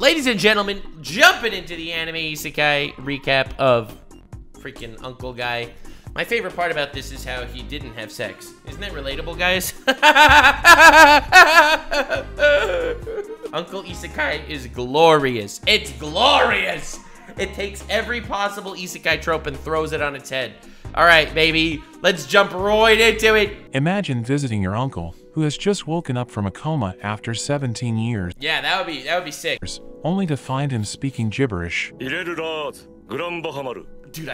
Ladies and gentlemen, jumping into the anime isekai recap of freaking Uncle Guy. My favorite part about this is how he didn't have sex. Isn't that relatable, guys? Uncle Isekai is glorious. It's glorious! It takes every possible isekai trope and throws it on its head. All right, baby, let's jump right into it. Imagine visiting your uncle, who has just woken up from a coma after 17 years. Yeah, that would be sick. Only to find him speaking gibberish. Dude, I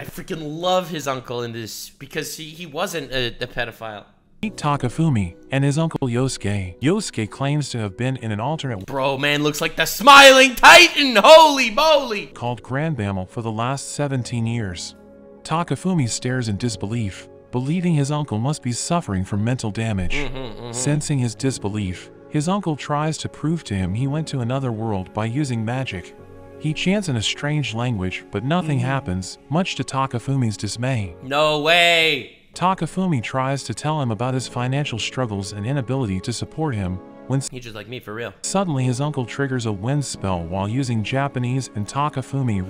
freaking love his uncle in this, because he wasn't a pedophile. Meet Takafumi and his uncle Yosuke. Yosuke claims to have been in an alternate— Bro, man looks like the smiling titan, holy moly! Called Granbahamaru for the last 17 years. Takafumi stares in disbelief, believing his uncle must be suffering from mental damage. Sensing his disbelief, his uncle tries to prove to him he went to another world by using magic. He chants in a strange language, but nothing happens, much to Takafumi's dismay. No way! Takafumi tries to tell him about his financial struggles and inability to support him when— He's just like me, for real. Suddenly his uncle triggers a wind spell while using Japanese, and Takafumi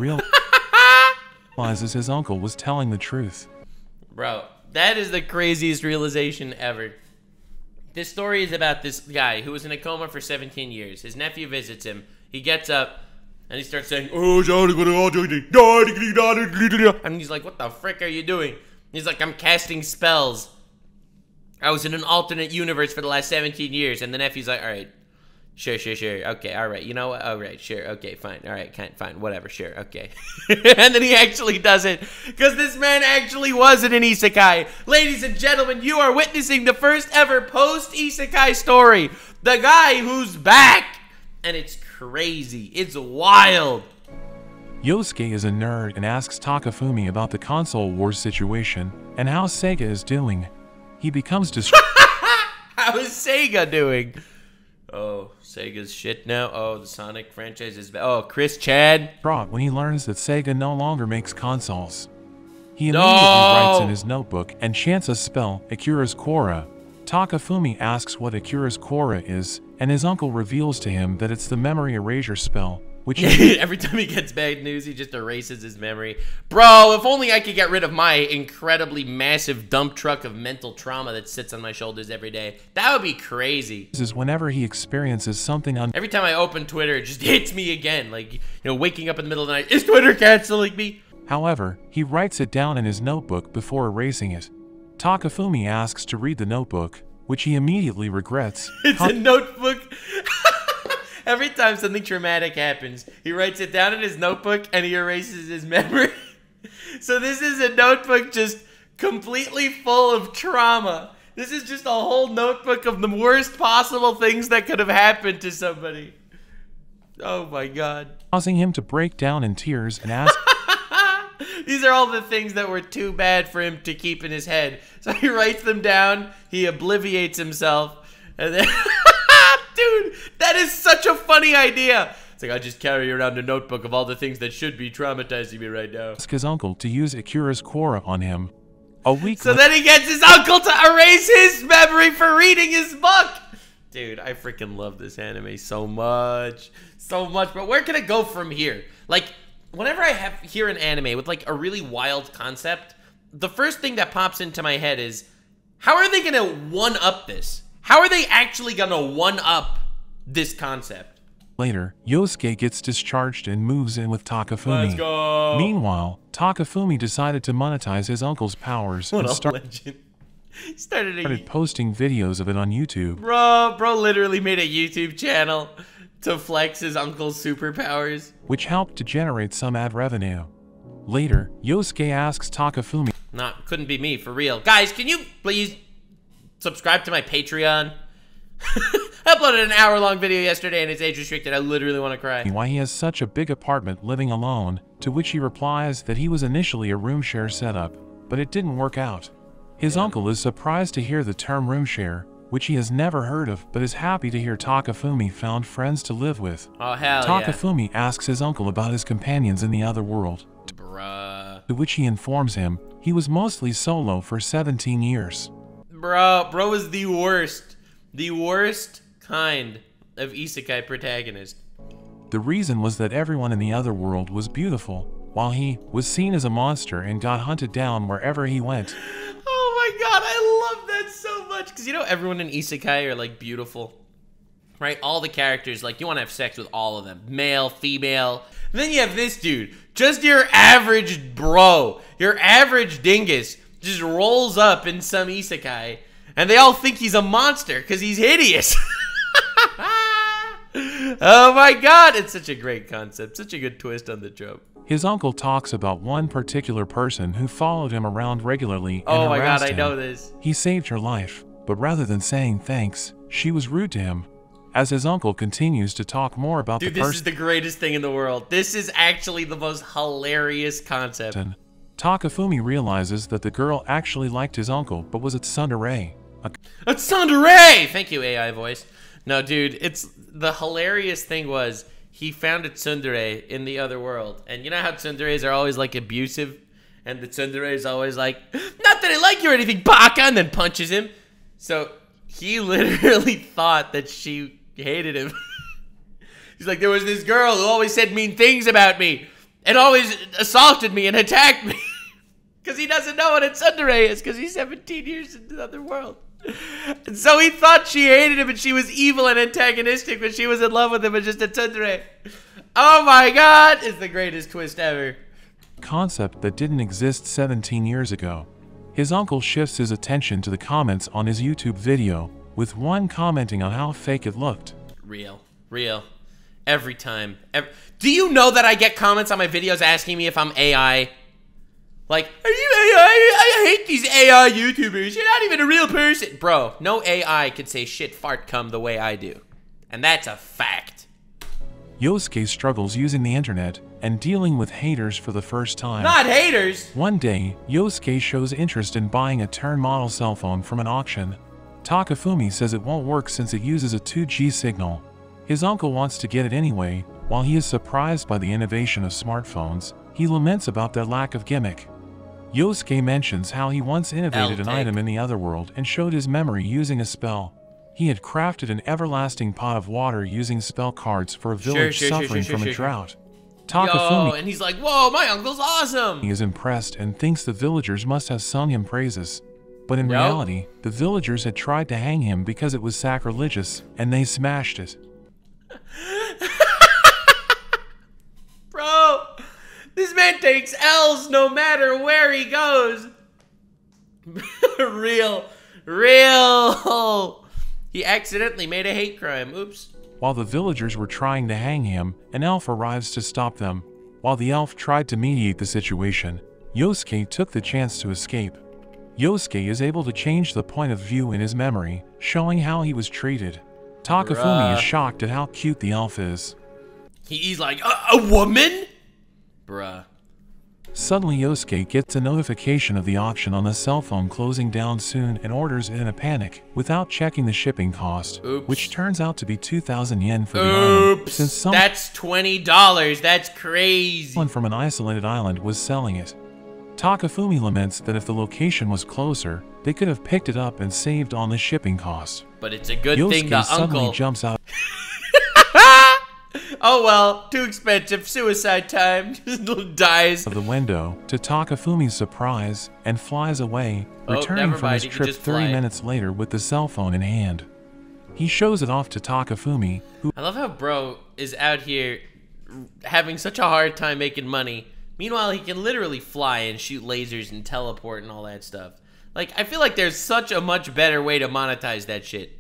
realizes his uncle was telling the truth. Bro, that is the craziest realization ever. This story is about this guy who was in a coma for 17 years. His nephew visits him. He gets up and he starts saying, and he's like, what the frick are you doing? He's like, I'm casting spells. I was in an alternate universe for the last 17 years. And the nephew's like, all right, sure. Okay, all right, you know what? All right, sure, okay, fine. All right, fine, whatever, sure, okay. And then he actually does it, because this man actually wasn't an isekai. Ladies and gentlemen, you are witnessing the first ever post-isekai story. The guy who's back. And it's crazy. It's wild. Yosuke is a nerd and asks Takafumi about the console war situation and how Sega is doing. He becomes distraught. How is Sega doing? Oh, Sega's shit now. Oh, the Sonic franchise is bad. Oh, Chris Chad. When he learns that Sega no longer makes consoles, he immediately writes in his notebook and chants a spell, Akira's Korra. Takafumi asks what Akira's Korra is, and his uncle reveals to him that it's the memory erasure spell. Which every time he gets bad news, he just erases his memory. Bro, if only I could get rid of my incredibly massive dump truck of mental trauma that sits on my shoulders every day. That would be crazy. This is whenever he experiences something on— Every time I open Twitter, it just hits me again. Like, you know, waking up in the middle of the night, is Twitter canceling me? However, he writes it down in his notebook before erasing it. Takafumi asks to read the notebook, which he immediately regrets. It's a notebook. Every time something traumatic happens, he writes it down in his notebook and he erases his memory. So this is a notebook just completely full of trauma. This is just a whole notebook of the worst possible things that could have happened to somebody. Oh my God. Causing him to break down in tears and ask— These are all the things that were too bad for him to keep in his head. So he writes them down, he obliviates himself, and then— Dude, that is such a funny idea. It's like, I just carry around a notebook of all the things that should be traumatizing me right now. Ask his uncle to use Akira's Korra on him. A week later— So then he gets his uncle to erase his memory for reading his book. Dude, I freaking love this anime so much. So much. But where can I go from here? Like, whenever I hear an anime with like a really wild concept, the first thing that pops into my head is, how are they gonna one-up this? How are they actually gonna one-up this concept? Later, Yosuke gets discharged and moves in with Takafumi. Let's go! Meanwhile, Takafumi decided to monetize his uncle's powers and started posting videos of it on YouTube. Bro literally made a YouTube channel to flex his uncle's superpowers, which helped to generate some ad revenue. Later, Yosuke asks Takafumi— couldn't be me, for real. Guys, can you please subscribe to my Patreon? I uploaded an hour-long video yesterday and it's age-restricted. I literally want to cry. Why he has such a big apartment living alone, to which he replies that he was initially a room share setup, but it didn't work out. His uncle is surprised to hear the term room share, which he has never heard of, but is happy to hear Takafumi found friends to live with. Oh, hell yeah. Takafumi asks his uncle about his companions in the other world, to which he informs him he was mostly solo for 17 years. Bro is the worst kind of isekai protagonist. The reason was that everyone in the other world was beautiful, while he was seen as a monster and got hunted down wherever he went. Oh my god, I love that so much! Because you know everyone in Isekai are like beautiful, right? All the characters, like you want to have sex with all of them. Male, female. And then you have this dude, just your average bro, your average dingus, just rolls up in some Isekai, and they all think he's a monster because he's hideous. Oh my god, it's such a great concept, such a good twist on the trope. His uncle talks about one particular person who followed him around regularly and oh my god, I know this. He saved her life, but rather than saying thanks, she was rude to him. As his uncle continues to talk more about the person- Dude, this is the greatest thing in the world. This is actually the most hilarious concept. Takafumi realizes that the girl actually liked his uncle, but was at tsundere. It's tsundere! Thank you, AI voice. No, dude, it's the hilarious thing was he found a tsundere in the other world. And you know how tsunderes are always like abusive? And the tsundere is always like, not that I like you or anything, baka, and then punches him. So he literally thought that she hated him. He's like, there was this girl who always said mean things about me and always assaulted me and attacked me. Because he doesn't know what a tsundere is because he's 17 years in the other world. And so he thought she hated him and she was evil and antagonistic, but she was in love with him and just a tsundere. Oh my god, it's the greatest twist ever. Concept that didn't exist 17 years ago. His uncle shifts his attention to the comments on his YouTube video, with one commenting on how fake it looked. Real. Real. Every time. Do you know that I get comments on my videos asking me if I'm AI? Like, are you AI? I hate these AI YouTubers. You're not even a real person. Bro, no AI could say shit fart cum the way I do. And that's a fact. Yosuke struggles using the internet and dealing with haters for the first time. Not haters! One day, Yosuke shows interest in buying a turn model cell phone from an auction. Takafumi says it won't work since it uses a 2G signal. His uncle wants to get it anyway. While he is surprised by the innovation of smartphones, he laments about their lack of gimmick. Yosuke mentions how he once innovated an item in the other world and showed his memory using a spell. He had crafted an everlasting pot of water using spell cards for a village suffering from a drought. Takafumi and he's like, whoa, my uncle's awesome! He is impressed and thinks the villagers must have sung him praises. But in reality, the villagers had tried to hang him because it was sacrilegious, and they smashed it. Bro! This man takes L's no matter where he goes. Real. He accidentally made a hate crime. Oops. While the villagers were trying to hang him, an elf arrives to stop them. While the elf tried to mediate the situation, Yosuke took the chance to escape. Yosuke is able to change the point of view in his memory, showing how he was treated. Takafumi is shocked at how cute the elf is. He's like, a woman? Bruh. Suddenly Yosuke gets a notification of the auction on the cell phone closing down soon and orders it in a panic without checking the shipping cost, which turns out to be 2,000 yen for the item. Since that's $20, that's crazy. Someone from an isolated island was selling it. Takafumi laments that if the location was closer, they could have picked it up and saved on the shipping cost. But it's a good thing the uncle jumps out. Oh well, too expensive, suicide time, just dies. Of the window, to Takafumi's surprise, and flies away, returning from his trip 30 minutes later with the cell phone in hand. He shows it off to Takafumi, who- I love how bro is out here having such a hard time making money. Meanwhile, he can literally fly and shoot lasers and teleport and all that stuff. Like, I feel like there's such a much better way to monetize that shit.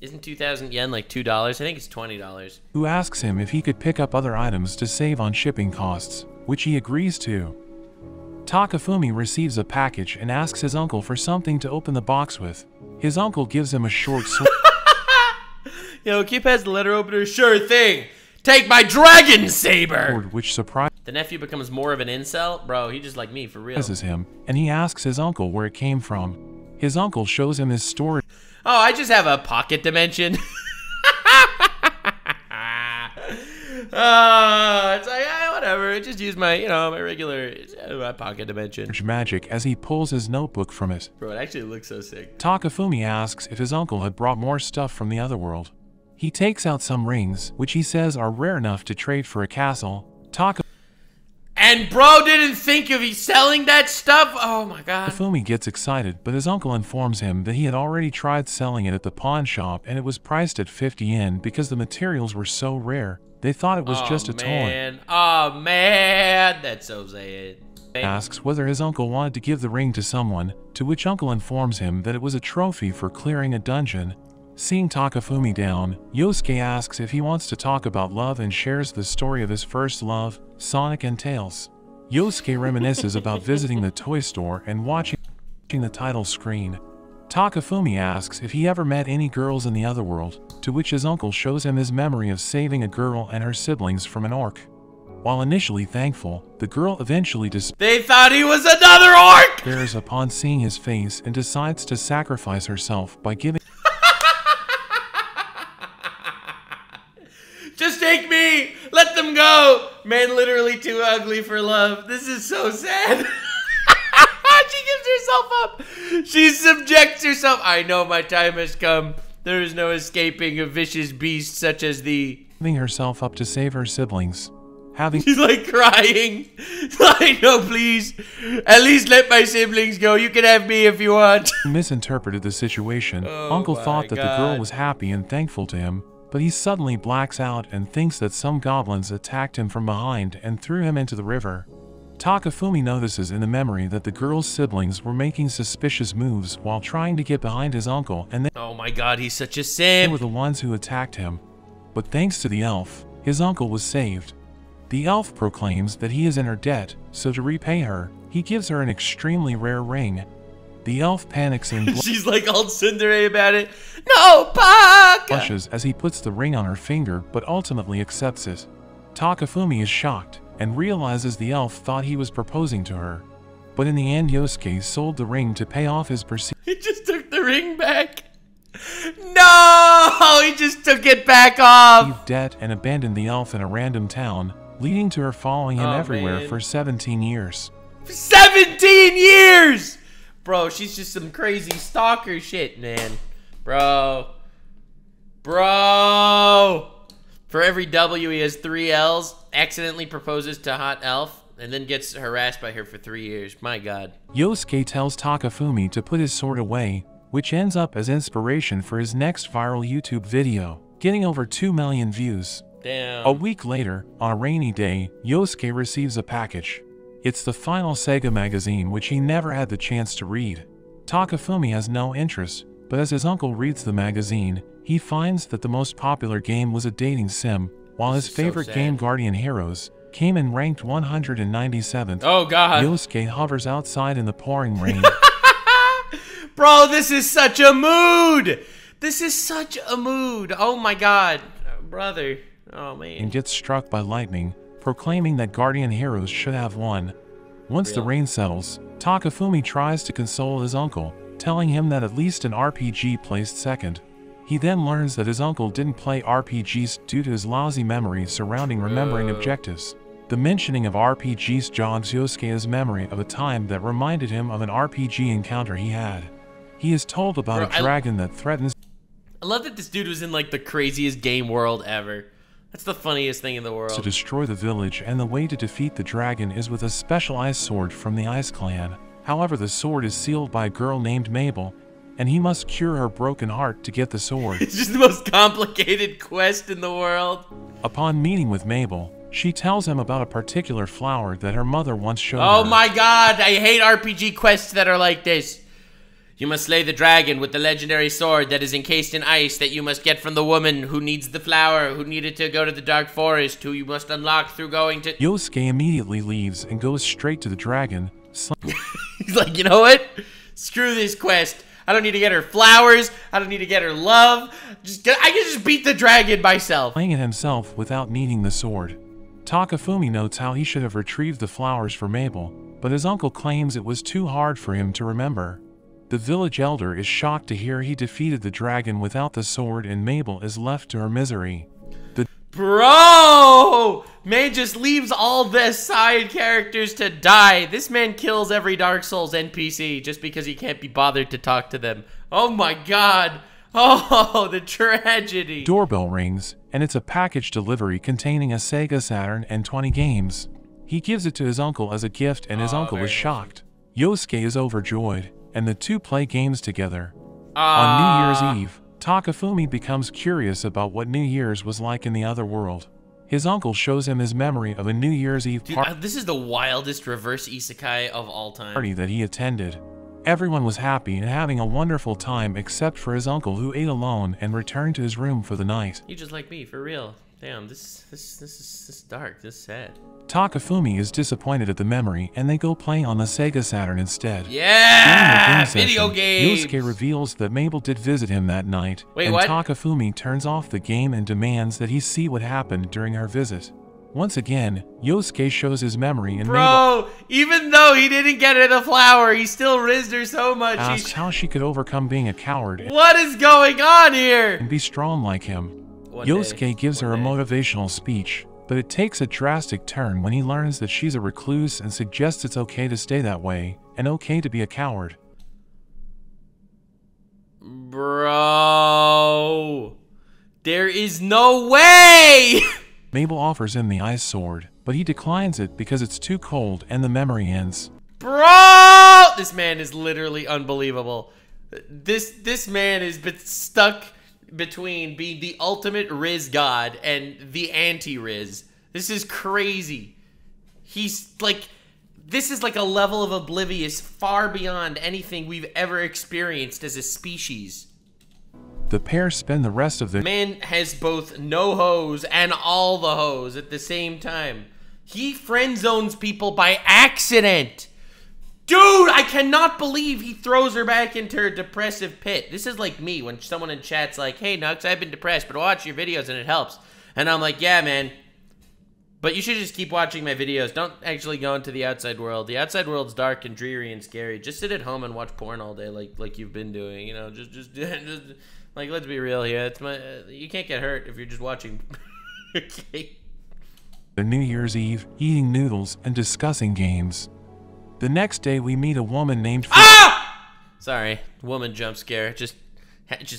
Isn't 2,000 yen like $2? I think it's $20. Who asks him if he could pick up other items to save on shipping costs, which he agrees to. Takafumi receives a package and asks his uncle for something to open the box with. His uncle gives him a short sword. Yo, keep has the letter opener. Sure thing. Take my dragon saber. Which surprise. The nephew becomes more of an incel. Bro, he just like me for real. This is him, and he asks his uncle where it came from. His uncle shows him his story. Oh, I just have a pocket dimension. It's like, whatever. I just use my, my regular my pocket dimension. Magic as he pulls his notebook from it. Bro, it actually looks so sick. Takafumi asks if his uncle had brought more stuff from the other world. He takes out some rings, which he says are rare enough to trade for a castle. And bro didn't think of he's selling that stuff? Oh my god. Takafumi gets excited, but his uncle informs him that he had already tried selling it at the pawn shop and it was priced at 50 yen because the materials were so rare. They thought it was just a toy. Oh man, that's so sad. Asks whether his uncle wanted to give the ring to someone, to which uncle informs him that it was a trophy for clearing a dungeon. Seeing Takafumi down, Yosuke asks if he wants to talk about love and shares the story of his first love, Sonic and Tails. Yosuke reminisces about visiting the toy store and watching the title screen. Takafumi asks if he ever met any girls in the other world, to which his uncle shows him his memory of saving a girl and her siblings from an orc. While initially thankful, the girl eventually They thought he was another orc! Bears upon seeing his face and decides to sacrifice herself by giving Just take me! Let them go! Man, literally too ugly for love. This is so sad. She gives herself up. She subjects herself. I know my time has come. There is no escaping a vicious beast such as thee. Giving herself up to save her siblings. She's like crying. Like, no, please. At least let my siblings go. You can have me if you want. Misinterpreted the situation. Oh, uncle thought that the girl was happy and thankful to him. But he suddenly blacks out and thinks that some goblins attacked him from behind and threw him into the river. Takafumi notices in the memory that the girl's siblings were making suspicious moves while trying to get behind his uncle and oh my god, he's such a simp! They were the ones who attacked him. But thanks to the elf, his uncle was saved. The elf proclaims that he is in her debt, so to repay her, he gives her an extremely rare ring. The elf panics and she's like all Cinderella about it. No, Pak! Blushes as he puts the ring on her finger, but ultimately accepts it. Takafumi is shocked and realizes the elf thought he was proposing to her. But in the end, Yosuke sold the ring to pay off his He just took the ring back. No! He just took it back off! Debt and abandoned the elf in a random town, leading to her following him everywhere for 17 years. 17 years! Bro, she's just some crazy stalker shit, man. Bro. Bro. For every W, he has 3 L's, accidentally proposes to hot elf, and then gets harassed by her for 3 years. My god. Yosuke tells Takafumi to put his sword away, which ends up as inspiration for his next viral YouTube video, getting over 2 million views. Damn. A week later, on a rainy day, Yosuke receives a package. It's the final Sega magazine which he never had the chance to read. Takafumi has no interest, but as his uncle reads the magazine, he finds that the most popular game was a dating sim, while his favorite game Guardian Heroes came in ranked 197th. Oh god. Yosuke hovers outside in the pouring rain. Bro, this is such a mood! This is such a mood! Oh my god. Brother. Oh man. And gets struck by lightning, proclaiming that Guardian Heroes should have won. Once the rain settles, Takafumi tries to console his uncle, telling him that at least an RPG placed second. He then learns that his uncle didn't play RPGs due to his lousy memory surrounding remembering objectives. The mentioning of RPGs jogs Yosuke's memory of a time that reminded him of an RPG encounter he had. He is told about a dragon that threatens... I love that this dude was in like the craziest game world ever. That's the funniest thing in the world. To destroy the village, and the way to defeat the dragon is with a special ice sword from the Ice Clan. However, the sword is sealed by a girl named Mabel, and he must cure her broken heart to get the sword. It's just the most complicated quest in the world. Upon meeting with Mabel, she tells him about a particular flower that her mother once showed her. Oh my god, I hate RPG quests that are like this. You must slay the dragon with the legendary sword that is encased in ice that you must get from the woman who needs the flower, who needed to go to the dark forest, who you must unlock through going to- Yosuke immediately leaves and goes straight to the dragon. He's like, you know what? Screw this quest. I don't need to get her flowers. I don't need to get her love. I can just beat the dragon myself. Playing it himself without needing the sword. Takafumi notes how he should have retrieved the flowers for Mabel, but his uncle claims it was too hard for him to remember. The village elder is shocked to hear he defeated the dragon without the sword and Mabel is left to her misery. Bro! Man just leaves all the side characters to die. This man kills every Dark Souls NPC just because he can't be bothered to talk to them. Oh my god. Oh, the tragedy. Doorbell rings, and it's a package delivery containing a Sega Saturn and 20 games. He gives it to his uncle as a gift, and his uncle is shocked. Yosuke is overjoyed, and the two play games together. On New Year's Eve, Takafumi becomes curious about what New Year's was like in the other world. His uncle shows him his memory of a New Year's Eve party. This is the wildest reverse isekai of all time. Party that he attended. Everyone was happy and having a wonderful time except for his uncle, who ate alone and returned to his room for the night. He's just like me, for real. Damn, this is dark, this is sad. Takafumi is disappointed at the memory, and they go play on the Sega Saturn instead. Yeah! Video games! Yosuke reveals that Mabel did visit him that night, and Takafumi turns off the game and demands that he see what happened during her visit. Once again, Yosuke shows his memory and Mabel, even though he didn't get her the flower, he still rizzed her so much. Asks how she could overcome being a coward. What is going on here? And be strong like him. Yosuke gives her a motivational speech, but it takes a drastic turn when he learns that she's a recluse and suggests it's okay to stay that way, and okay to be a coward. Bro, there is no way! Mabel offers him the ice sword, but he declines it because it's too cold and the memory ends. Bro! This man is literally unbelievable. This man is stuck between being the ultimate Riz god and the anti-Riz. This is crazy. He's like, this is like a level of oblivious far beyond anything we've ever experienced as a species. The pair spend the rest of the man has both no hoes and all the hoes at the same time. He friend zones people by accident. Dude, I cannot believe he throws her back into her depressive pit. This is like me when someone in chat's like, hey Nux, I've been depressed, but watch your videos and it helps. And I'm like, yeah man, but you should just keep watching my videos. Don't actually go into the outside world. The outside world's dark and dreary and scary. Just sit at home and watch porn all day like you've been doing, you know, just like, let's be real here. It's my, you can't get hurt if you're just watching. Okay. The New Year's Eve, eating noodles and discussing games. The next day, we meet a woman named. Ah! Sorry, woman jump scare. Just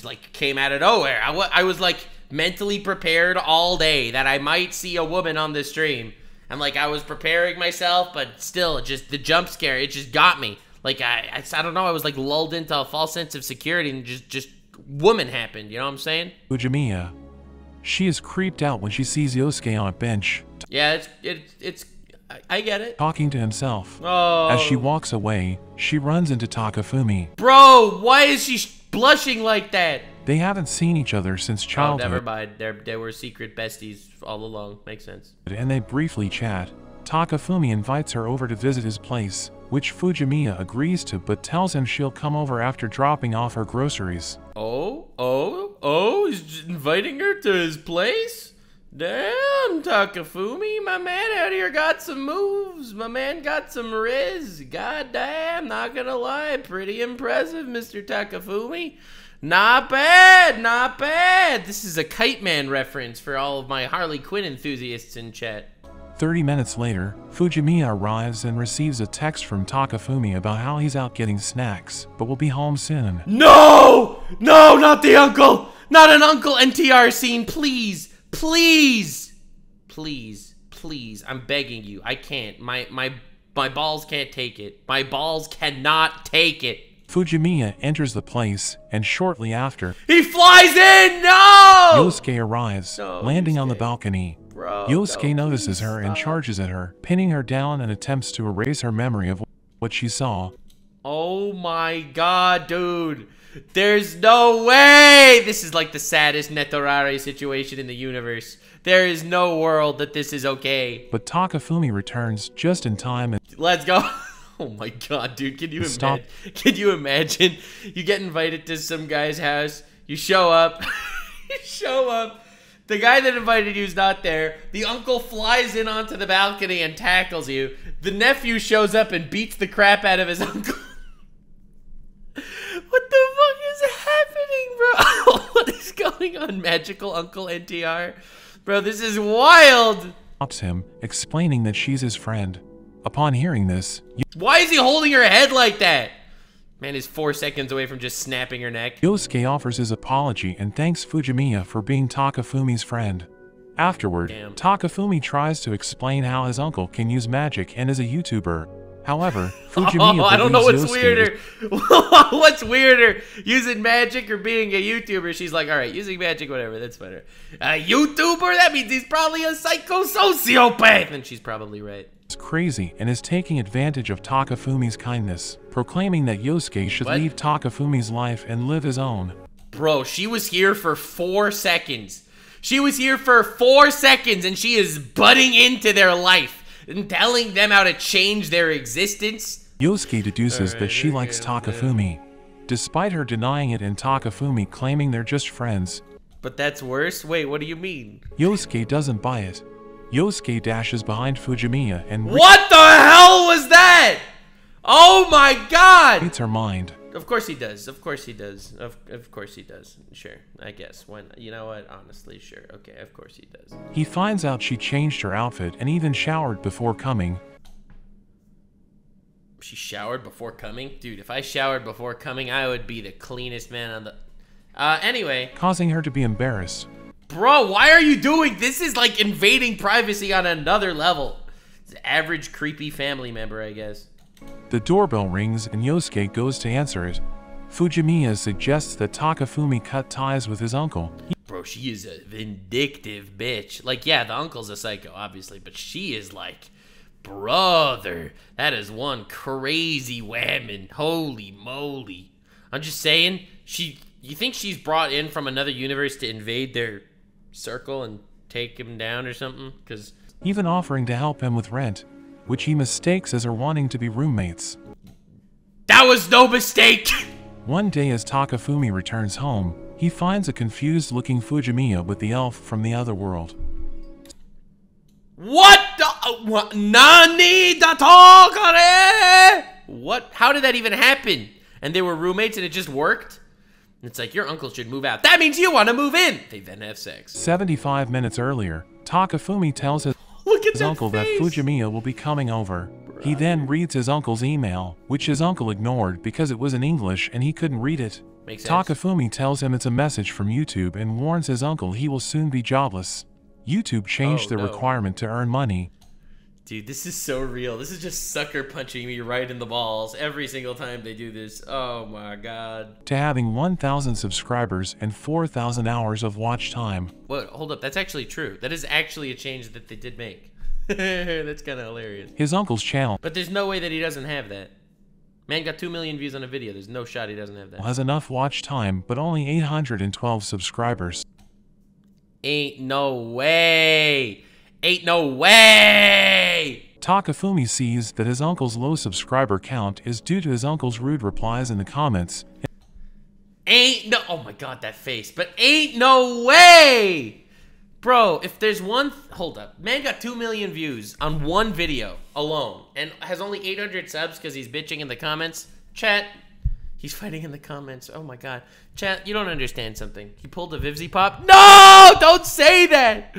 like came out of nowhere. I was like mentally prepared all day that I might see a woman on this stream, and like I was preparing myself, but still, just the jump scare. It just got me. Like I don't know. I was like lulled into a false sense of security, and just. Woman happened, you know what I'm saying? Fujimiya. She is creeped out when she sees Yosuke on a bench. Yeah, I get it. Talking to himself. Oh. As she walks away, she runs into Takafumi. Bro, why is she blushing like that? They haven't seen each other since childhood. Oh, never mind. They were secret besties all along. Makes sense. And they briefly chat. Takafumi invites her over to visit his place, which Fujimiya agrees to, but tells him she'll come over after dropping off her groceries. Oh, he's inviting her to his place? Damn, Takafumi, my man out here got some moves. My man got some riz. God damn, not gonna lie. Pretty impressive, Mr. Takafumi. Not bad, not bad. This is a Kite Man reference for all of my Harley Quinn enthusiasts in chat. 30 minutes later, Fujimiya arrives and receives a text from Takafumi about how he's out getting snacks, but will be home soon. No! No, not the uncle! Not an uncle NTR scene, please! Please! Please, please, I'm begging you. I can't. My balls can't take it. My balls cannot take it. Fujimiya enters the place, and shortly after, he flies in! No! Yosuke arrives, landing on the balcony. Bro, Yosuke notices her and charges at her, pinning her down and attempts to erase her memory of what she saw. Oh my god, dude. There's no way! This is like the saddest Netorare situation in the universe. There is no world that this is okay. But Takafumi returns just in time and— Let's go! Oh my god, dude, can you imagine? You get invited to some guy's house, you show up, the guy that invited you is not there. The uncle flies in onto the balcony and tackles you. The nephew shows up and beats the crap out of his uncle. What the fuck is happening, bro? What is going on, magical uncle NTR? Bro, this is wild. Stops him, explaining that she's his friend. Upon hearing this, why is he holding her head like that? Man is 4 seconds away from just snapping her neck. Yosuke offers his apology and thanks Fujimiya for being Takafumi's friend. Afterward, Takafumi tries to explain how his uncle can use magic and is a YouTuber. However, Fujimiya I don't know what's Yosuke weirder. What's weirder? Using magic or being a YouTuber? She's like, alright, using magic, whatever, that's better. A YouTuber? That means he's probably a psycho-sociopath! And she's probably right. It's crazy and is taking advantage of Takafumi's kindness, proclaiming that Yosuke should leave Takafumi's life and live his own. Bro, she was here for 4 seconds. She was here for 4 seconds and she is butting into their life and telling them how to change their existence. Yosuke deduces that she likes Takafumi, despite her denying it and Takafumi claiming they're just friends. But that's worse? Wait, what do you mean? Yosuke doesn't buy it. Yosuke dashes behind Fujimiya and— What the hell was that?! Oh my god! It's her mind. Of course he does. Of course he does. Of course he does. Sure. I guess. When, you know what? Honestly, sure. Okay, of course he does. He finds out she changed her outfit and even showered before coming. She showered before coming? Dude, if I showered before coming, I would be the cleanest man on the... Anyway. Causing her to be embarrassed. Bro, why are you doing... This is like invading privacy on another level. It's an average creepy family member, I guess. The doorbell rings and Yosuke goes to answer it. Fujimiya suggests that Takafumi cut ties with his uncle. Bro, she is a vindictive bitch. Like, yeah, the uncle's a psycho, obviously, but she is like, brother, that is one crazy woman. Holy moly. I'm just saying, you think she's brought in from another universe to invade their circle and take him down or something? 'Cause even offering to help him with rent, which he mistakes as her wanting to be roommates. That was no mistake! One day as Takafumi returns home, he finds a confused-looking Fujimiya with the elf from the other world. What the... Nani da Tokare? What? How did that even happen? And they were roommates and it just worked? And it's like, your uncle should move out. That means you want to move in! They then have sex. 75 minutes earlier, Takafumi tells his... Look at his uncle face. That Fujimiya will be coming over. Bruh. He then reads his uncle's email, which his uncle ignored because it was in English and he couldn't read it. Makes Takafumi sense. Tells him it's a message from YouTube and warns his uncle he will soon be jobless. YouTube changed the requirement to earn money. Dude, this is so real. This is just sucker punching me right in the balls every single time they do this. Oh my god. To having 1,000 subscribers and 4,000 hours of watch time. Whoa, hold up. That's actually true. That is actually a change that they did make. That's kind of hilarious. His uncle's channel. But there's no way that he doesn't have that. Man got 2 million views on a video. There's no shot he doesn't have that. Has enough watch time, but only 812 subscribers. Ain't no way. Ain't no way! Takafumi sees that his uncle's low subscriber count is due to his uncle's rude replies in the comments. Ain't no... Oh my god, that face. But ain't no way! Bro, if there's one... Hold up. Man got 2 million views on one video alone and has only 800 subs because he's bitching in the comments. Chat. He's fighting in the comments. Oh my god. Chat, you don't understand something. He pulled a Vivzy Pop. No! Don't say that!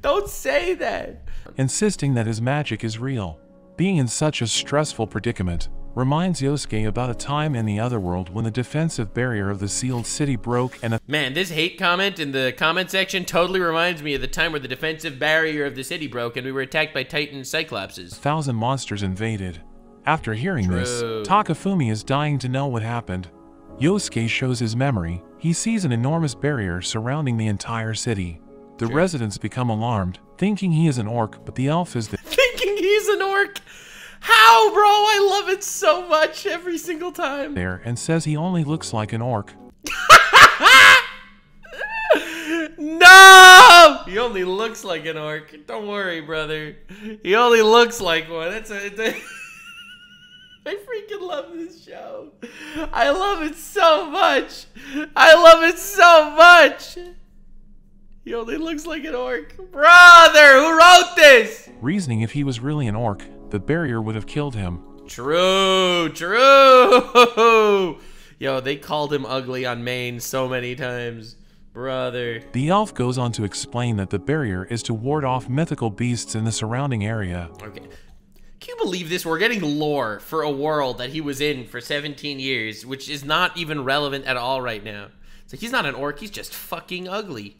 Don't say that! Insisting that his magic is real. Being in such a stressful predicament reminds Yosuke about a time in the other world when the defensive barrier of the sealed city broke and a— Man, this hate comment in the comment section totally reminds me of the time where the defensive barrier of the city broke and we were attacked by Titan Cyclopses. 1,000 monsters invaded. After hearing this, Takafumi is dying to know what happened. Yosuke shows his memory. He sees an enormous barrier surrounding the entire city. The residents become alarmed, thinking he is an orc, but the elf is the— Thinking he's an orc? How, bro? I love it so much every single time. There and says he only looks like an orc. No! He only looks like an orc. Don't worry, brother. He only looks like one. It's a I freaking love this show. I love it so much. I love it so much. He only looks like an orc. Brother, who wrote this? Reasoning if he was really an orc, the barrier would have killed him. True, true. Yo, they called him ugly on Maine so many times. Brother. The elf goes on to explain that the barrier is to ward off mythical beasts in the surrounding area. Okay. Can you believe this? We're getting lore for a world that he was in for 17 years, which is not even relevant at all right now. So he's not an orc, he's just fucking ugly.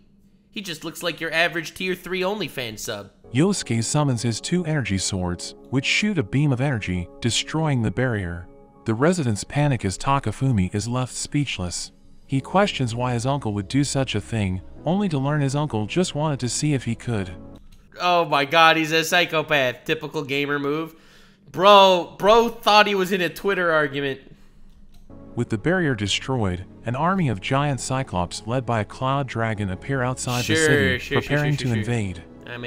He just looks like your average tier 3 OnlyFans sub. Yosuke summons his two energy swords, which shoot a beam of energy, destroying the barrier. The residents panic as Takafumi is left speechless. He questions why his uncle would do such a thing, only to learn his uncle just wanted to see if he could. Oh my god, he's a psychopath. Typical gamer move. Bro thought he was in a Twitter argument. With the barrier destroyed, an army of giant cyclops led by a cloud dragon appear outside the city, preparing to invade.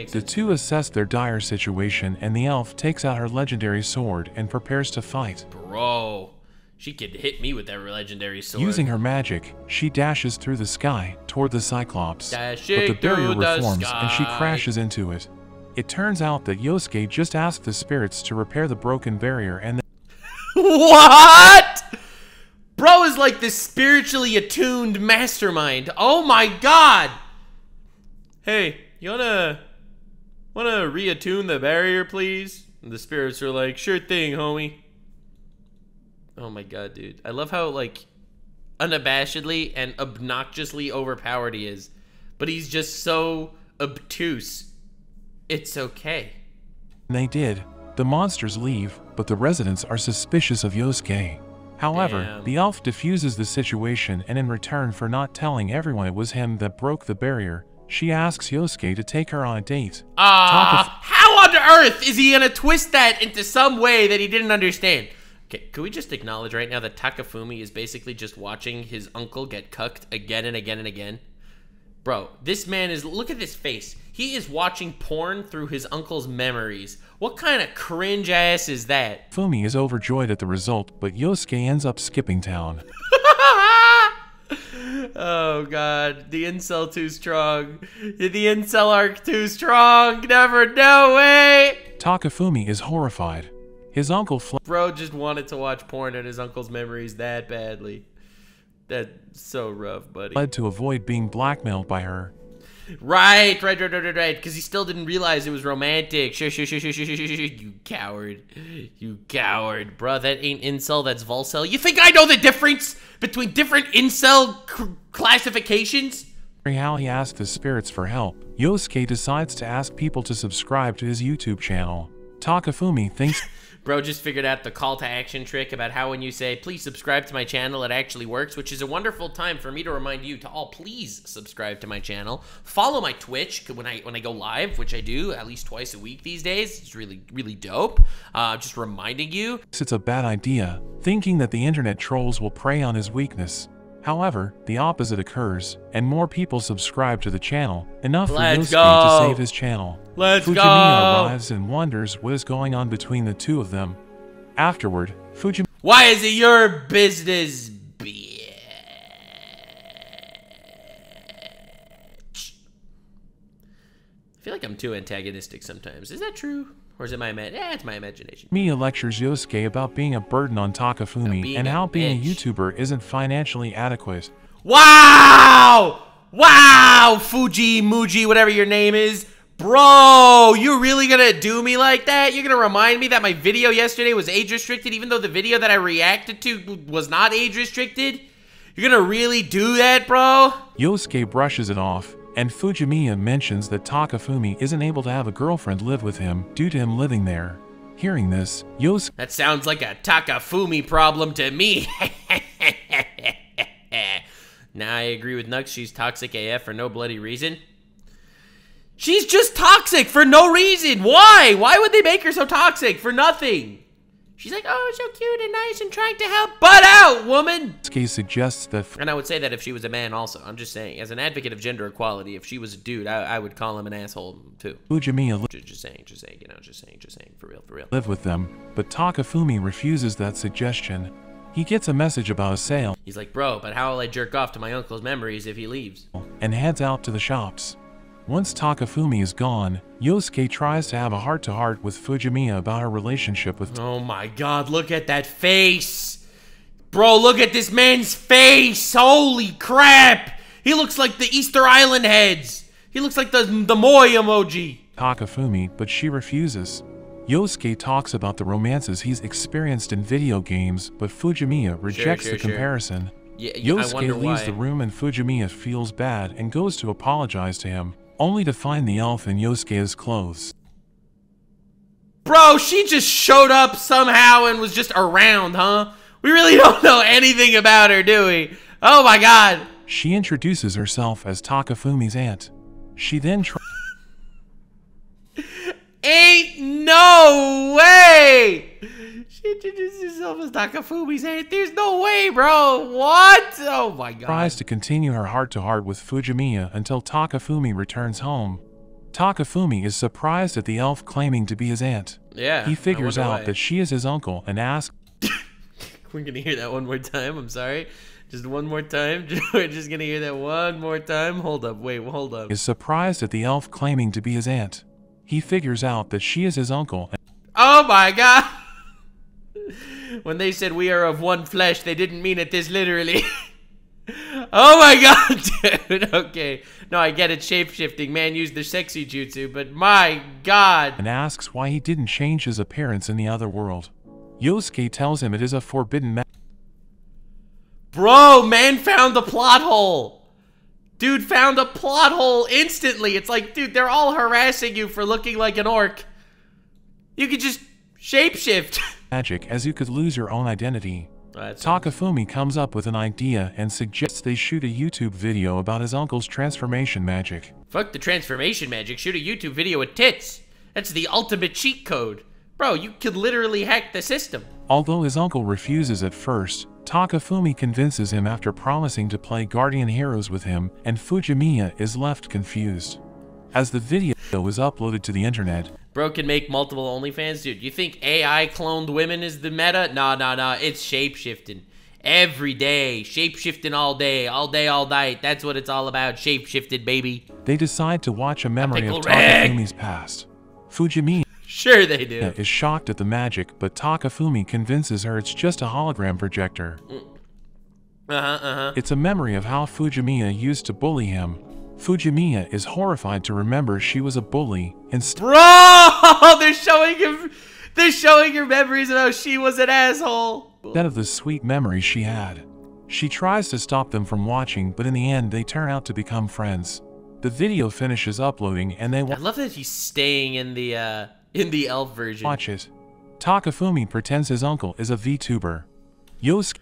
The two assess their dire situation, and the elf takes out her legendary sword and prepares to fight. Bro, she could hit me with that legendary sword. Using her magic, she dashes through the sky toward the Cyclops, but the barrier reforms and she crashes into it. It turns out that Yosuke just asked the spirits to repair the broken barrier and What? Bro is like this spiritually attuned mastermind. Oh my god! Hey, you wanna reattune the barrier, please? And the spirits are like, sure thing, homie. Oh my god, dude. I love how, like, unabashedly and obnoxiously overpowered he is. But he's just so obtuse. It's okay. They did. The monsters leave, but the residents are suspicious of Yosuke. However, the elf diffuses the situation, and in return for not telling everyone it was him that broke the barrier, she asks Yosuke to take her on a date. How on earth is he gonna twist that into some way that he didn't understand? Okay, could we just acknowledge right now that Takafumi is basically just watching his uncle get cucked again and again and again? Bro, this man is, look at this face. He is watching porn through his uncle's memories. What kind of cringe ass is that? Fumi is overjoyed at the result, but Yosuke ends up skipping town. Oh god, the incel too strong. The incel arc too strong. Never, no way. Takafumi is horrified. His uncle Bro just wanted to watch porn in his uncle's memories that badly. That's so rough, buddy. Led to avoid being blackmailed by her. Right, because he still didn't realize it was romantic. You coward. You coward. Bruh, that ain't incel, that's volcel. You think I know the difference between different incel classifications? How he asked the spirits for help, Yosuke decides to ask people to subscribe to his YouTube channel. Takafumi thinks... Bro just figured out the call to action trick about how when you say, please subscribe to my channel, it actually works, which is a wonderful time for me to remind you to all please subscribe to my channel. Follow my Twitch when I go live, which I do at least twice a week these days. It's really, really dope. Just reminding you. It's a bad idea, thinking that the internet trolls will prey on his weakness. However, the opposite occurs, and more people subscribe to the channel, enough for Yosuke to save his channel. Fujimiya arrives and wonders what is going on between the two of them. Afterward, Fujimiya... Why is it your business, bitch? I feel like I'm too antagonistic sometimes. Is that true? Or is it my imagination? Mia lectures Yosuke about being a burden on Takafumi and how being a YouTuber isn't financially adequate. Wow! Wow! Fuji, Muji, whatever your name is. Bro, you really gonna do me like that? You're gonna remind me that my video yesterday was age-restricted even though the video that I reacted to was not age-restricted? You're gonna really do that, bro? Yosuke brushes it off. And Fujimiya mentions that Takafumi isn't able to have a girlfriend live with him due to him living there. Hearing this, Yosuke... That sounds like a Takafumi problem to me. Nah, I agree with Nux. She's toxic AF for no bloody reason. She's just toxic for no reason. Why? Why would they make her so toxic? For nothing. She's like, oh, so cute and nice and trying to help. Butt out, woman! Yosuke suggests that... And I would say that if she was a man also. I'm just saying, as an advocate of gender equality, if she was a dude, I would call him an asshole, too. Fujimiya... Just saying, you know, just saying, for real. ...live with them, but Takafumi refuses that suggestion. He gets a message about a sale. He's like, bro, but how will I jerk off to my uncle's memories if he leaves? And heads out to the shops. Once Takafumi is gone, Yosuke tries to have a heart-to-heart with Fujimiya about her relationship with... Oh my god, look at that face! Bro, look at this man's face! Holy crap! He looks like the Easter Island heads! He looks like the moi emoji! Takafumi, but she refuses. Yosuke talks about the romances he's experienced in video games, but Fujimiya rejects the comparison. Yeah, Yosuke leaves the room and Fujimiya feels bad and goes to apologize to him, only to find the elf in Yosuke's clothes. Bro, she just showed up somehow and was just around, huh? We really don't know anything about her, do we? Oh my god! She introduces herself as Takafumi's aunt. She then ain't no way! She introduces herself as Takafumi's aunt. There's no way, bro! What? Oh my god. Tries to continue her heart-to-heart with Fujimiya until Takafumi returns home. Takafumi is surprised at the elf claiming to be his aunt. Yeah. He figures out that she is his uncle and asks... We're gonna hear that one more time, I'm sorry. Just one more time. We're just gonna hear that one more time. Hold up, wait, hold up. Is surprised at the elf claiming to be his aunt. He figures out that she is his uncle. Oh my god! When they said we are of one flesh, they didn't mean it this literally. Oh my god, dude, okay. No, I get it, shape-shifting, man used the sexy jutsu, but my god! And asks why he didn't change his appearance in the other world. Yosuke tells him it is a forbidden matter. Bro, man found the plot hole. Dude found a plot hole instantly. It's like, dude, they're all harassing you for looking like an orc. You could just shapeshift. Magic, as you could lose your own identity. Takafumi comes up with an idea and suggests they shoot a YouTube video about his uncle's transformation magic. Fuck the transformation magic. Shoot a YouTube video with tits. That's the ultimate cheat code. Bro, you could literally hack the system. Although his uncle refuses at first, Takafumi convinces him after promising to play Guardian Heroes with him, and Fujimiya is left confused. As the video is uploaded to the internet... Bro can make multiple OnlyFans? Dude, you think AI cloned women is the meta? Nah, nah, nah, it's shape-shifting. Every day, shape-shifting all day, all night. That's what it's all about, shape-shifted, baby. They decide to watch a memory of Takafumi's past. Fujimiya... Sure they do. ...is shocked at the magic, but Takafumi convinces her it's just a hologram projector. It's a memory of how Fujimiya used to bully him. Fujimiya is horrified to remember she was a bully and... Bro! They're showing her memories of how she was an asshole! Instead of the sweet memories she had. She tries to stop them from watching, but in the end they turn out to become friends. The video finishes uploading and they... I love that he's staying in the elf version. Watch it. Takafumi pretends his uncle is a VTuber. Yosuke...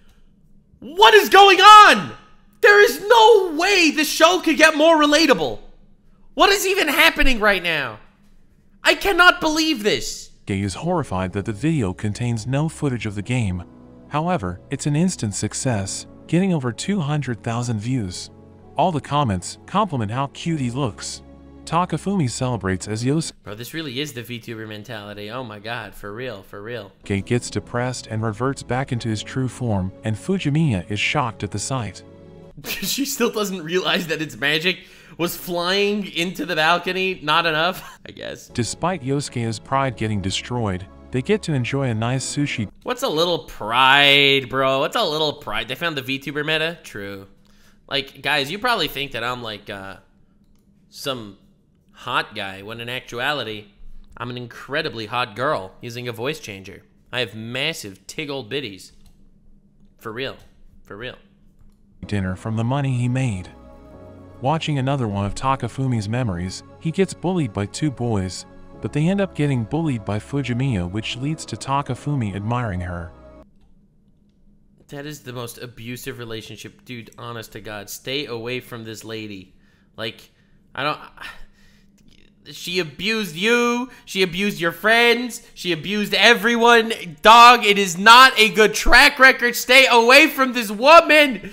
What is going on? There is no way this show could get more relatable. What is even happening right now? I cannot believe this. Yosuke is horrified that the video contains no footage of the game. However, it's an instant success, getting over 200,000 views. All the comments compliment how cute he looks. Takafumi celebrates as Yosuke... Bro, this really is the VTuber mentality. Oh my god, for real, for real. Yosuke gets depressed and reverts back into his true form, and Fujimiya is shocked at the sight. She still doesn't realize that its magic was flying into the balcony. Not enough, I guess. Despite Yosuke's pride getting destroyed, they get to enjoy a nice sushi... What's a little pride, bro? What's a little pride? They found the VTuber meta? True. Like, guys, you probably think that I'm like, some... hot guy, when in actuality, I'm an incredibly hot girl using a voice changer. I have massive tig old bitties. For real. For real. Dinner from the money he made. Watching another one of Takafumi's memories, he gets bullied by two boys, but they end up getting bullied by Fujimiya, which leads to Takafumi admiring her. That is the most abusive relationship, dude, honest to God. Stay away from this lady. Like, I don't... She abused you, she abused your friends, she abused everyone. Dog, it is not a good track record. Stay away from this woman.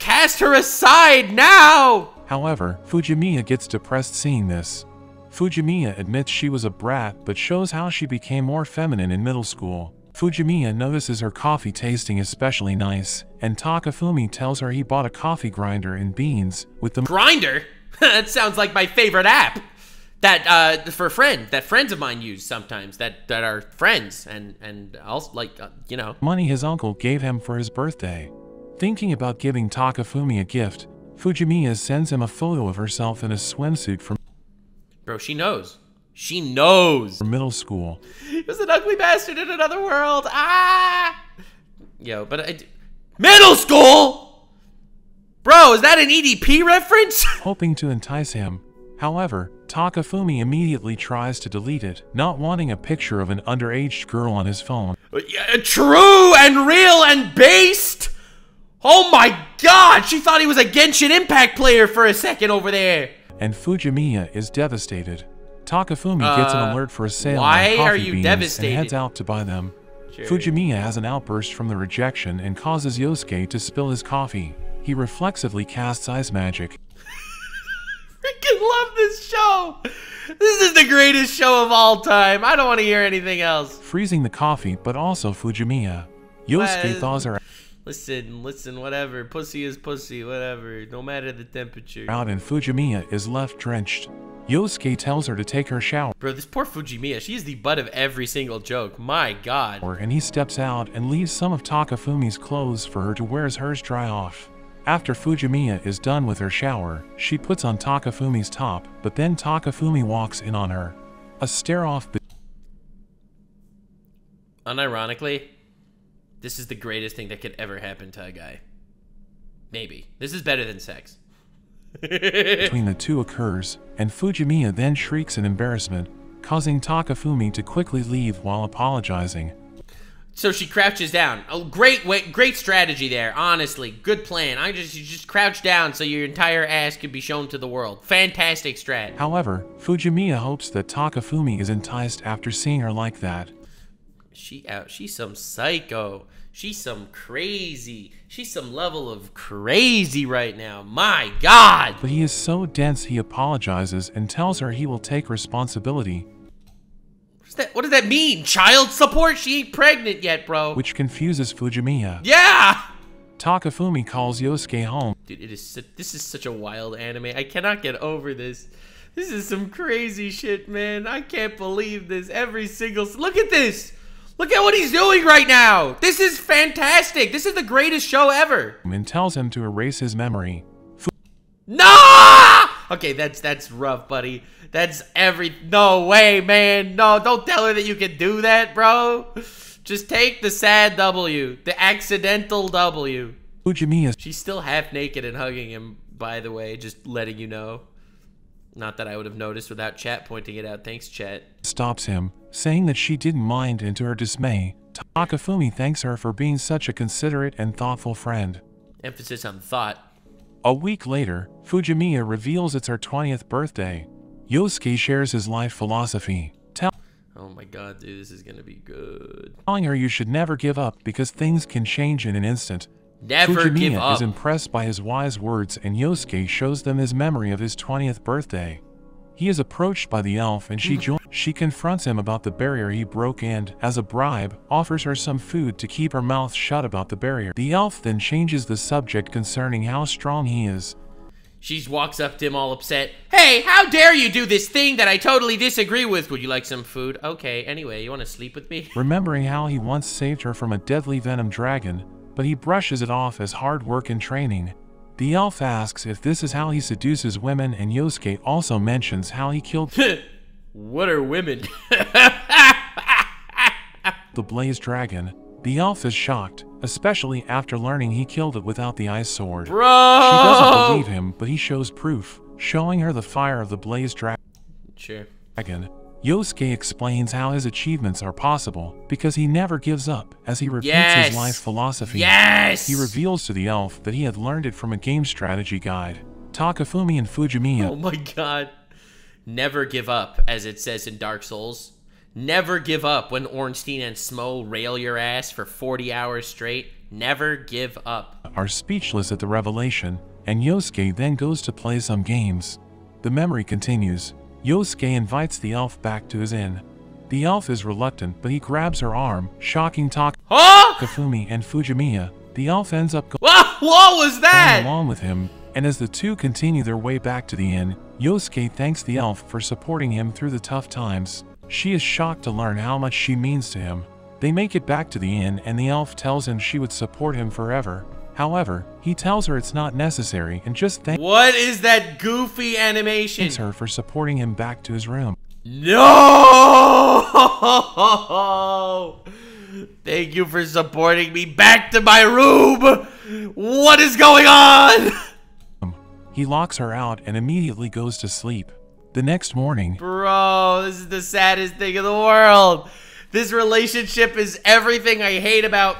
Cast her aside now. However, Fujimiya gets depressed seeing this. Fujimiya admits she was a brat, but shows how she became more feminine in middle school. Fujimiya notices her coffee tasting especially nice, and Takafumi tells her he bought a coffee grinder and beans with the- Grinder? That sounds like my favorite app. That for friend that friends of mine use sometimes that are friends and also like you know money his uncle gave him for his birthday. Thinking about giving Takafumi a gift, Fujimiya sends him a photo of herself in a swimsuit from. Bro, she knows. She knows. Middle school. It was an ugly bastard in another world. Ah! Yo, but I... Middle school?! Bro, is that an EDP reference? Hoping to entice him. However, Takafumi immediately tries to delete it, not wanting a picture of an underage girl on his phone. True and real and based? Oh my god, she thought he was a Genshin Impact player for a second over there. And Fujimiya is devastated. Takafumi gets an alert for a sale on coffee beans and heads out to buy them. Sure. Fujimiya has an outburst from the rejection and causes Yosuke to spill his coffee. He reflexively casts ice magic. I love this show! This is the greatest show of all time. I don't want to hear anything else. Freezing the coffee, but also Fujimiya. Yosuke thaws her out. Listen, whatever. Pussy is pussy, whatever. No matter the temperature. Out and Fujimiya is left drenched. Yosuke tells her to take her shower. Bro, this poor Fujimiya, she is the butt of every single joke. My god. And he steps out and leaves some of Takafumi's clothes for her to wear as hers dry off. After Fujimiya is done with her shower, she puts on Takafumi's top, but then Takafumi walks in on her. A stare-off. Unironically, this is the greatest thing that could ever happen to a guy. Maybe. This is better than sex. Between the two occurs, and Fujimiya then shrieks in embarrassment, causing Takafumi to quickly leave while apologizing. So she crouches down. Oh, great way, great strategy there. Honestly, good plan. You just crouch down so your entire ass could be shown to the world. Fantastic strat. However, Fujimiya hopes that Takafumi is enticed after seeing her like that. She's some psycho. She's some crazy. She's some level of crazy right now. My god. But he is so dense he apologizes and tells her he will take responsibility. What does that mean? Child support? She ain't pregnant yet, bro. Which confuses Fujimiya. Yeah! Takafumi calls Yosuke home. Dude, this is such a wild anime. I cannot get over this. This is some crazy shit, man. I can't believe this. Every single... Look at this! Look at what he's doing right now! This is fantastic! This is the greatest show ever! And tells him to erase his memory. No! Okay, that's rough, buddy. That's no way, man. No, don't tell her that you can do that, bro. Just take the sad W, the accidental W. Fujimiya. She's still half naked and hugging him, by the way, just letting you know. Not that I would have noticed without chat pointing it out. Thanks, chat. Stops him, saying that she didn't mind, and to her dismay, Takafumi thanks her for being such a considerate and thoughtful friend. Emphasis on thought. A week later, Fujimiya reveals it's her 20th birthday. Yosuke shares his life philosophy. Oh my god, dude, this is gonna be good. Telling her you should never give up because things can change in an instant. Never give up. Fujimiya is impressed by his wise words, and Yosuke shows them his memory of his 20th birthday. He is approached by the elf, and she confronts him about the barrier he broke and, as a bribe, offers her some food to keep her mouth shut about the barrier. The elf then changes the subject concerning how strong he is. She walks up to him all upset. Hey, how dare you do this thing that I totally disagree with? Would you like some food? Okay, anyway, you want to sleep with me? Remembering how he once saved her from a deadly venom dragon, but he brushes it off as hard work and training. The elf asks if this is how he seduces women, and Yosuke also mentions how he killed... What are women? The blaze dragon. The elf is shocked, especially after learning he killed it without the ice sword. Bro! She doesn't believe him, but he shows proof, showing her the fire of the blaze dragon. Sure. Yosuke explains how his achievements are possible because he never gives up, as he repeats his life philosophy. Yes! He reveals to the elf that he had learned it from a game strategy guide. Takafumi and Fujimiya. Oh my god. Never give up, as it says in Dark Souls. Never give up when Ornstein and Smo rail your ass for 40 hours straight. Never give up. Are speechless at the revelation, and Yosuke then goes to play some games. The memory continues. Yosuke invites the elf back to his inn. The elf is reluctant, but he grabs her arm, shocking Takafumi and Fujimiya. The elf ends up going along with him, and as the two continue their way back to the inn, Yosuke thanks the elf for supporting him through the tough times. She is shocked to learn how much she means to him. They make it back to the inn, and the elf tells him she would support him forever. However, he tells her it's not necessary and just thanks her for supporting him back to his room. No! Thank you for supporting me. Back to my room! What is going on? He locks her out and immediately goes to sleep. The next morning... Bro, this is the saddest thing in the world. This relationship is everything I hate about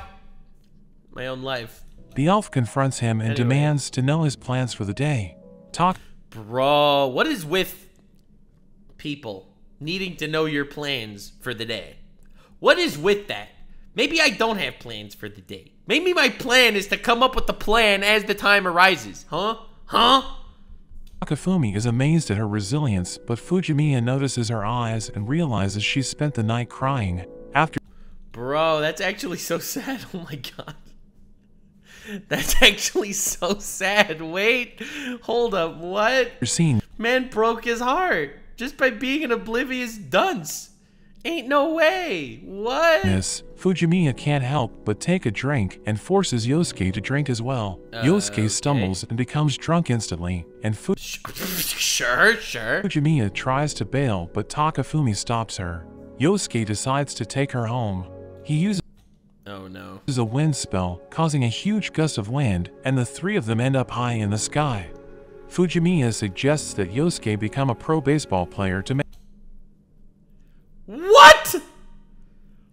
my own life. The elf confronts him and demands to know his plans for the day. Bro, what is with people needing to know your plans for the day? What is with that? Maybe I don't have plans for the day. Maybe my plan is to come up with the plan as the time arises. Huh? Takafumi is amazed at her resilience, but Fujimiya notices her eyes and realizes she spent the night crying. After... Bro, that's actually so sad. Oh my god. That's actually so sad. Wait. Hold up. What? Man broke his heart just by being an oblivious dunce. Ain't no way. What? Fujimiya can't help but take a drink and forces Yosuke to drink as well. Yosuke stumbles and becomes drunk instantly, and Fujimiya tries to bail, but Takafumi stops her. Yosuke decides to take her home. He uses a wind spell, causing a huge gust of wind, and the three of them end up high in the sky. Fujimiya suggests that Yosuke become a pro baseball player to make... What?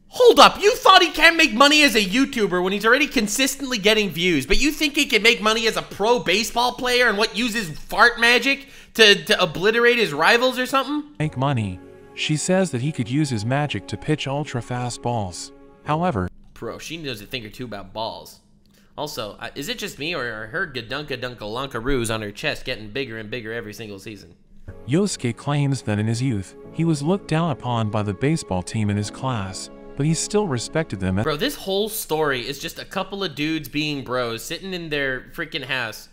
Hold up, you thought he can't make money as a YouTuber when he's already consistently getting views, but you think he can make money as a pro baseball player and what, uses fart magic to obliterate his rivals or something? Make money. She says that he could use his magic to pitch ultra fast balls. However... Bro, she knows a thing or two about balls. Also, is it just me or are her gadunka-dunka-lankaroos on her chest getting bigger and bigger every single season? Yosuke claims that in his youth, he was looked down upon by the baseball team in his class, but he still respected them. Bro, this whole story is just a couple of dudes being bros, sitting in their freaking house,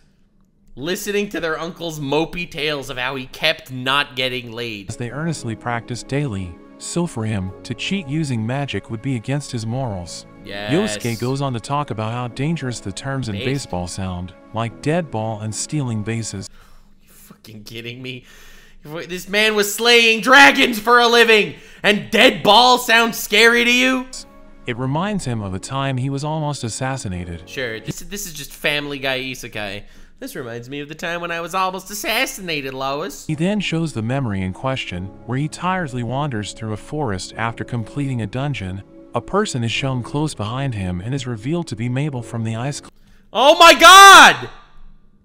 listening to their uncle's mopey tales of how he kept not getting laid. As they earnestly practiced daily, so for him, to cheat using magic would be against his morals. Yes. Yosuke goes on to talk about how dangerous the terms in baseball sound, like dead ball and stealing bases. Fucking kidding me? This man was slaying dragons for a living, and dead ball sounds scary to you? It reminds him of a time he was almost assassinated. Sure, this is just Family Guy isekai. This reminds me of the time when I was almost assassinated, Lois. He then shows the memory in question, where he tirelessly wanders through a forest after completing a dungeon. A person is shown close behind him and is revealed to be Mabel from the ice... Oh my god!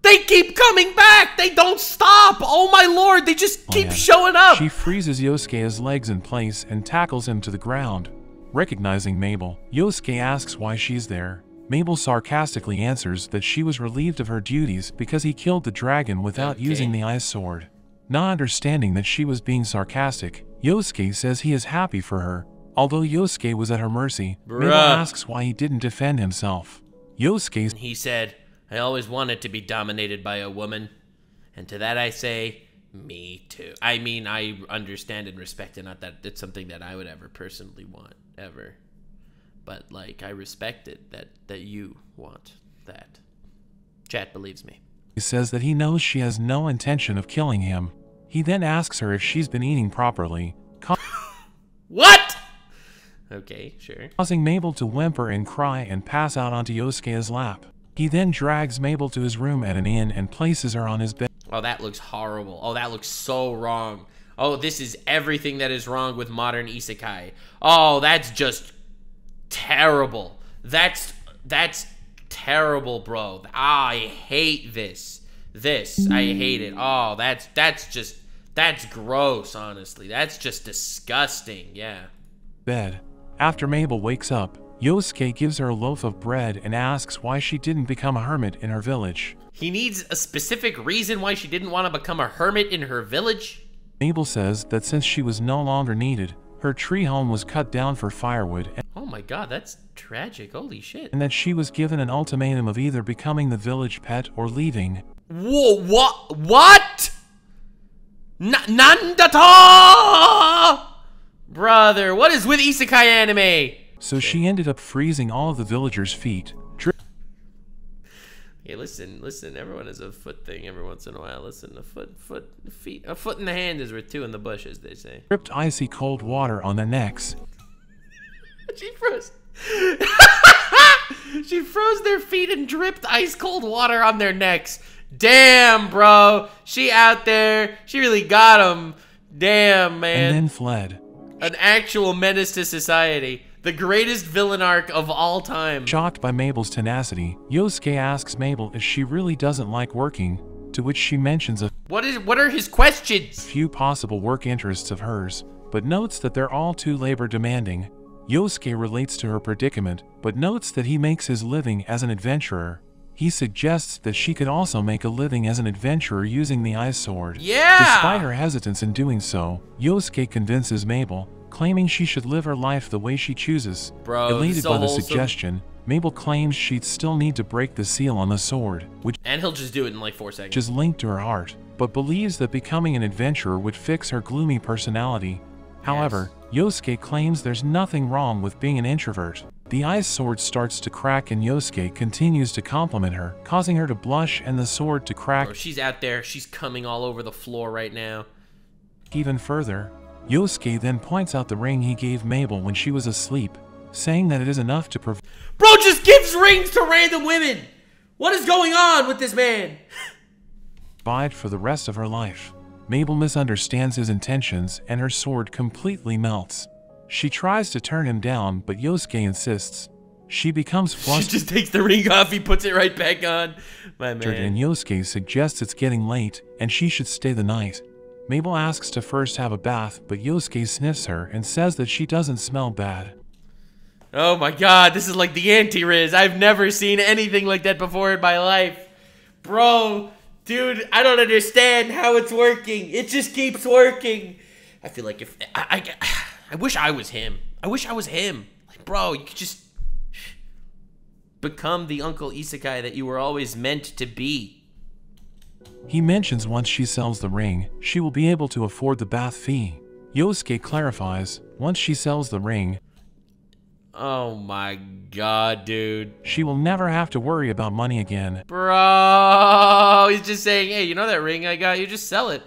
They keep coming back! They don't stop! Oh my lord, they just keep showing up! She freezes Yosuke's legs in place and tackles him to the ground. Recognizing Mabel, Yosuke asks why she's there. Mabel sarcastically answers that she was relieved of her duties because he killed the dragon without using the ice sword. Not understanding that she was being sarcastic, Yosuke says he is happy for her. Although Yosuke was at her mercy, Mabel asks why he didn't defend himself. He said, I always wanted to be dominated by a woman, and to that I say, me too. I mean, I understand and respect, and not that it's something that I would ever personally want, ever. But, like, I respect it that you want that. Chat believes me. He says that he knows she has no intention of killing him. He then asks her if she's been eating properly. What?! Okay, sure. Causing Mabel to whimper and cry and pass out onto Yosuke's lap. He then drags Mabel to his room at an inn and places her on his bed. Oh, that looks horrible. Oh, that looks so wrong. Oh, this is everything that is wrong with modern isekai. Oh, that's just terrible. That's terrible, bro. I hate this. I hate it. Oh, that's gross, honestly. That's just disgusting. Yeah. After Mabel wakes up, Yosuke gives her a loaf of bread and asks why she didn't become a hermit in her village. He needs a specific reason why she didn't want to become a hermit in her village? Mabel says that since she was no longer needed, her tree home was cut down for firewood. Oh my god, that's tragic. Holy shit. And that she was given an ultimatum of either becoming the village pet or leaving. Whoa, what? What? Nandata! Brother, what is with isekai anime? So she ended up freezing all of the villagers' feet. Hey, listen. Everyone has a foot thing every once in a while. Listen, a foot in the hand is worth two in the bush, as they say. Dripped icy cold water on the necks. She froze. She froze their feet and dripped ice cold water on their necks. Damn, bro. She out there. She really got them. Damn, man. And then fled. An actual menace to society. The greatest villain arc of all time. Shocked by Mabel's tenacity, Yosuke asks Mabel if she really doesn't like working, to which she mentions a what are his questions? Few possible work interests of hers, but notes that they're all too labor demanding. Yosuke relates to her predicament, but notes that he makes his living as an adventurer. He suggests that she could also make a living as an adventurer using the ice sword. Yeah! Despite her hesitance in doing so, Yosuke convinces Mabel, claiming she should live her life the way she chooses. Bro, elated so by the suggestion, Mabel claims she'd still need to break the seal on the sword, which and he'll just do it in like 4 seconds. Which is linked to her heart, but believes that becoming an adventurer would fix her gloomy personality. However, Yosuke claims there's nothing wrong with being an introvert. The ice sword starts to crack and Yosuke continues to compliment her, causing her to blush and the sword to crack. Bro, she's out there. She's coming all over the floor right now. Even further, Yosuke then points out the ring he gave Mabel when she was asleep, saying that it is enough to prevent. Bro just gives rings to random women! What is going on with this man? Abide for the rest of her life. Mabel misunderstands his intentions and her sword completely melts. She tries to turn him down, but Yosuke insists. She becomes flustered. She just takes the ring off, he puts it right back on. My man. And Yosuke suggests it's getting late and she should stay the night. Mabel asks to first have a bath, but Yosuke sniffs her and says that she doesn't smell bad. Oh my god, this is like the anti-Riz. I've never seen anything like that before in my life. Bro, dude, I don't understand how it's working. It just keeps working. I feel like if... I wish I was him. I wish I was him. Like, bro, you could just... become the Uncle Isekai that you were always meant to be. He mentions once she sells the ring, she will be able to afford the bath fee. Yosuke clarifies, once she sells the ring... Oh my god, dude. She will never have to worry about money again. Bro, he's just saying, hey, you know that ring I got you? Just sell it.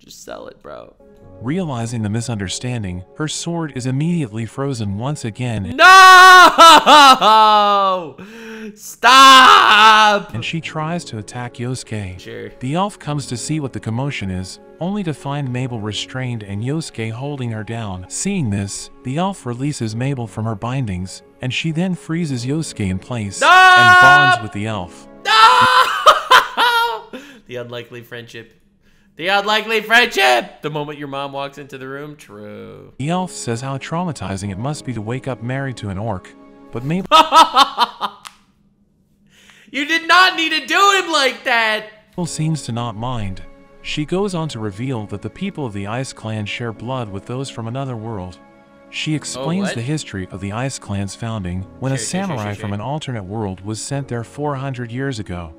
Just sell it, bro. Realizing the misunderstanding, her sword is immediately frozen once again. No! Stop! And she tries to attack Yosuke. Sure. The elf comes to see what the commotion is, only to find Mabel restrained and Yosuke holding her down. Seeing this, the elf releases Mabel from her bindings, and she then freezes Yosuke in place and bonds with the elf. No! The unlikely friendship. The unlikely friendship! The moment your mom walks into the room, true. The elf says how traumatizing it must be to wake up married to an orc, but Mabel... You did not need to do him like that! Mabel seems to not mind. She goes on to reveal that the people of the Ice Clan share blood with those from another world. She explains the history of the Ice Clan's founding when a samurai from an alternate world was sent there 400 years ago.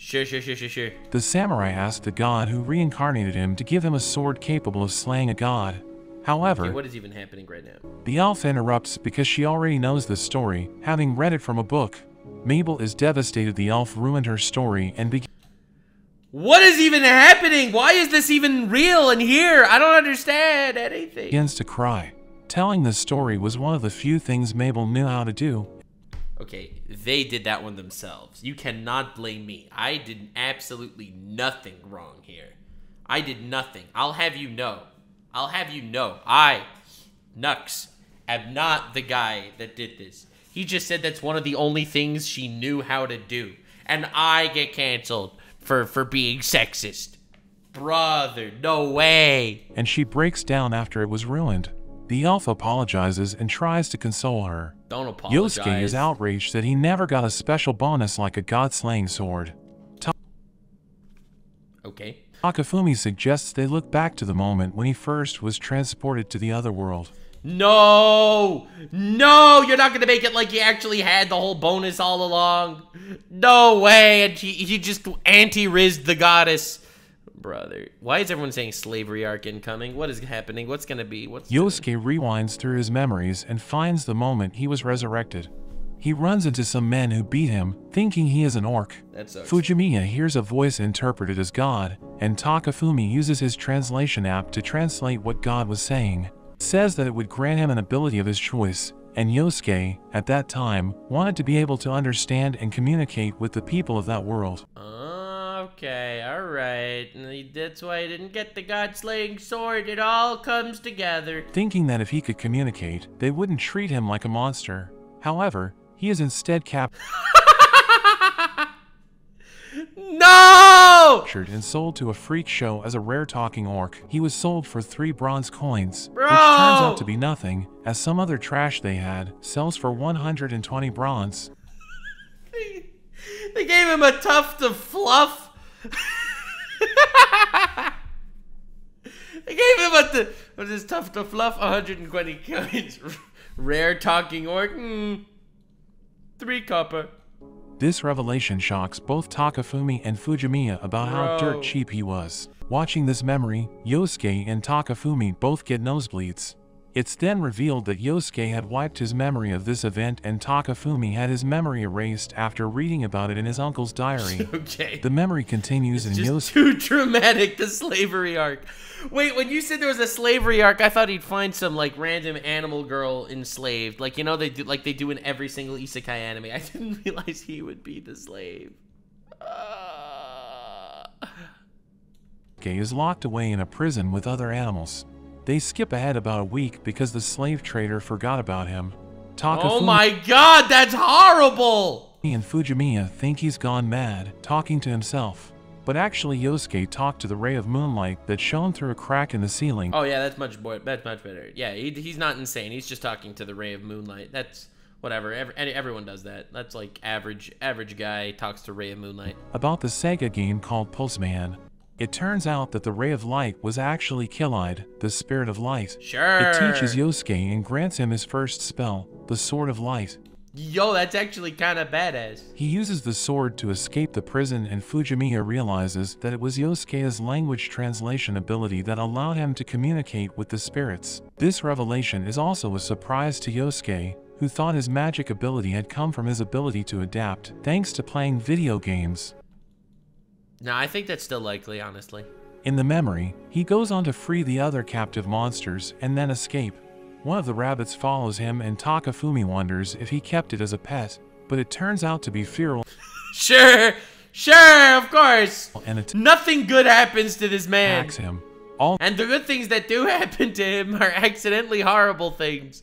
The samurai asked the god who reincarnated him to give him a sword capable of slaying a god. However, what is even happening right now? The elf interrupts because she already knows the story, having read it from a book. Mabel is devastated the elf ruined her story and began... What is even happening? Why is this even real in here? I don't understand anything. Begins to cry. Telling the story was one of the few things Mabel knew how to do. Okay, they did that one themselves. You cannot blame me. I did absolutely nothing wrong here. I did nothing. I'll have you know. I'll have you know. I, Nux, am not the guy that did this. He just said that's one of the only things she knew how to do. And I get canceled for being sexist. Brother, no way. And she breaks down after it was ruined. The elf apologizes and tries to console her. Don't apologize. Yosuke is outraged that he never got a special bonus like a god-slaying sword. Okay. Takafumi suggests they look back to the moment when he first was transported to the other world. No! No! You're not gonna make it like he actually had the whole bonus all along. No way! And he just anti-rizzed the goddess. Brother. Why is everyone saying slavery arc incoming? What is happening? What's gonna be? Yosuke rewinds through his memories and finds the moment he was resurrected. He runs into some men who beat him, thinking he is an orc. Fujimiya hears a voice interpreted as God, and Takafumi uses his translation app to translate what God was saying. Says that it would grant him an ability of his choice, and Yosuke, at that time, wanted to be able to understand and communicate with the people of that world. Okay, alright. That's why he didn't get the God-slaying sword. It all comes together. Thinking that if he could communicate, they wouldn't treat him like a monster. However, he is instead captured and sold to a freak show as a rare talking orc. He was sold for 3 bronze coins, which turns out to be nothing, as some other trash they had sells for 120 bronze. They gave him a tuft of fluff. They gave him a what is this tuft of fluff? 120 coins. Rare talking orc. 3 copper. This revelation shocks both Takafumi and Fujimiya about how dirt cheap he was. Watching this memory, Yosuke and Takafumi both get nosebleeds. It's then revealed that Yosuke had wiped his memory of this event and Takafumi had his memory erased after reading about it in his uncle's diary. Okay. The memory continues in Yosuke. Just too dramatic, the slavery arc. Wait, when you said there was a slavery arc, I thought he'd find some like random animal girl enslaved. Like, you know, they do in every single isekai anime. I didn't realize he would be the slave. Yosuke is locked away in a prison with other animals. They skip ahead about a week because the slave trader forgot about him. Takafumi oh my god, that's horrible! He and Fujimiya think he's gone mad, talking to himself. But actually Yosuke talked to the ray of moonlight that shone through a crack in the ceiling. Oh yeah, that's much better. Yeah, he's not insane, he's just talking to the ray of moonlight. That's whatever, everyone does that. That's like average guy talks to ray of moonlight. About the Sega game called Pulseman. It turns out that the ray of light was actually Killide, the spirit of light. Sure. It teaches Yosuke and grants him his first spell, the Sword of Light. Yo, that's actually kinda badass. He uses the sword to escape the prison and Fujimiya realizes that it was Yosuke's language translation ability that allowed him to communicate with the spirits. This revelation is also a surprise to Yosuke, who thought his magic ability had come from his ability to adapt, thanks to playing video games. No, I think that's still likely, honestly. In the memory, he goes on to free the other captive monsters and then escape. One of the rabbits follows him and Takafumi wonders if he kept it as a pet, but it turns out to be feral. Sure, of course. And nothing good happens to this man. Attacks him. And the good things that do happen to him are accidentally horrible things.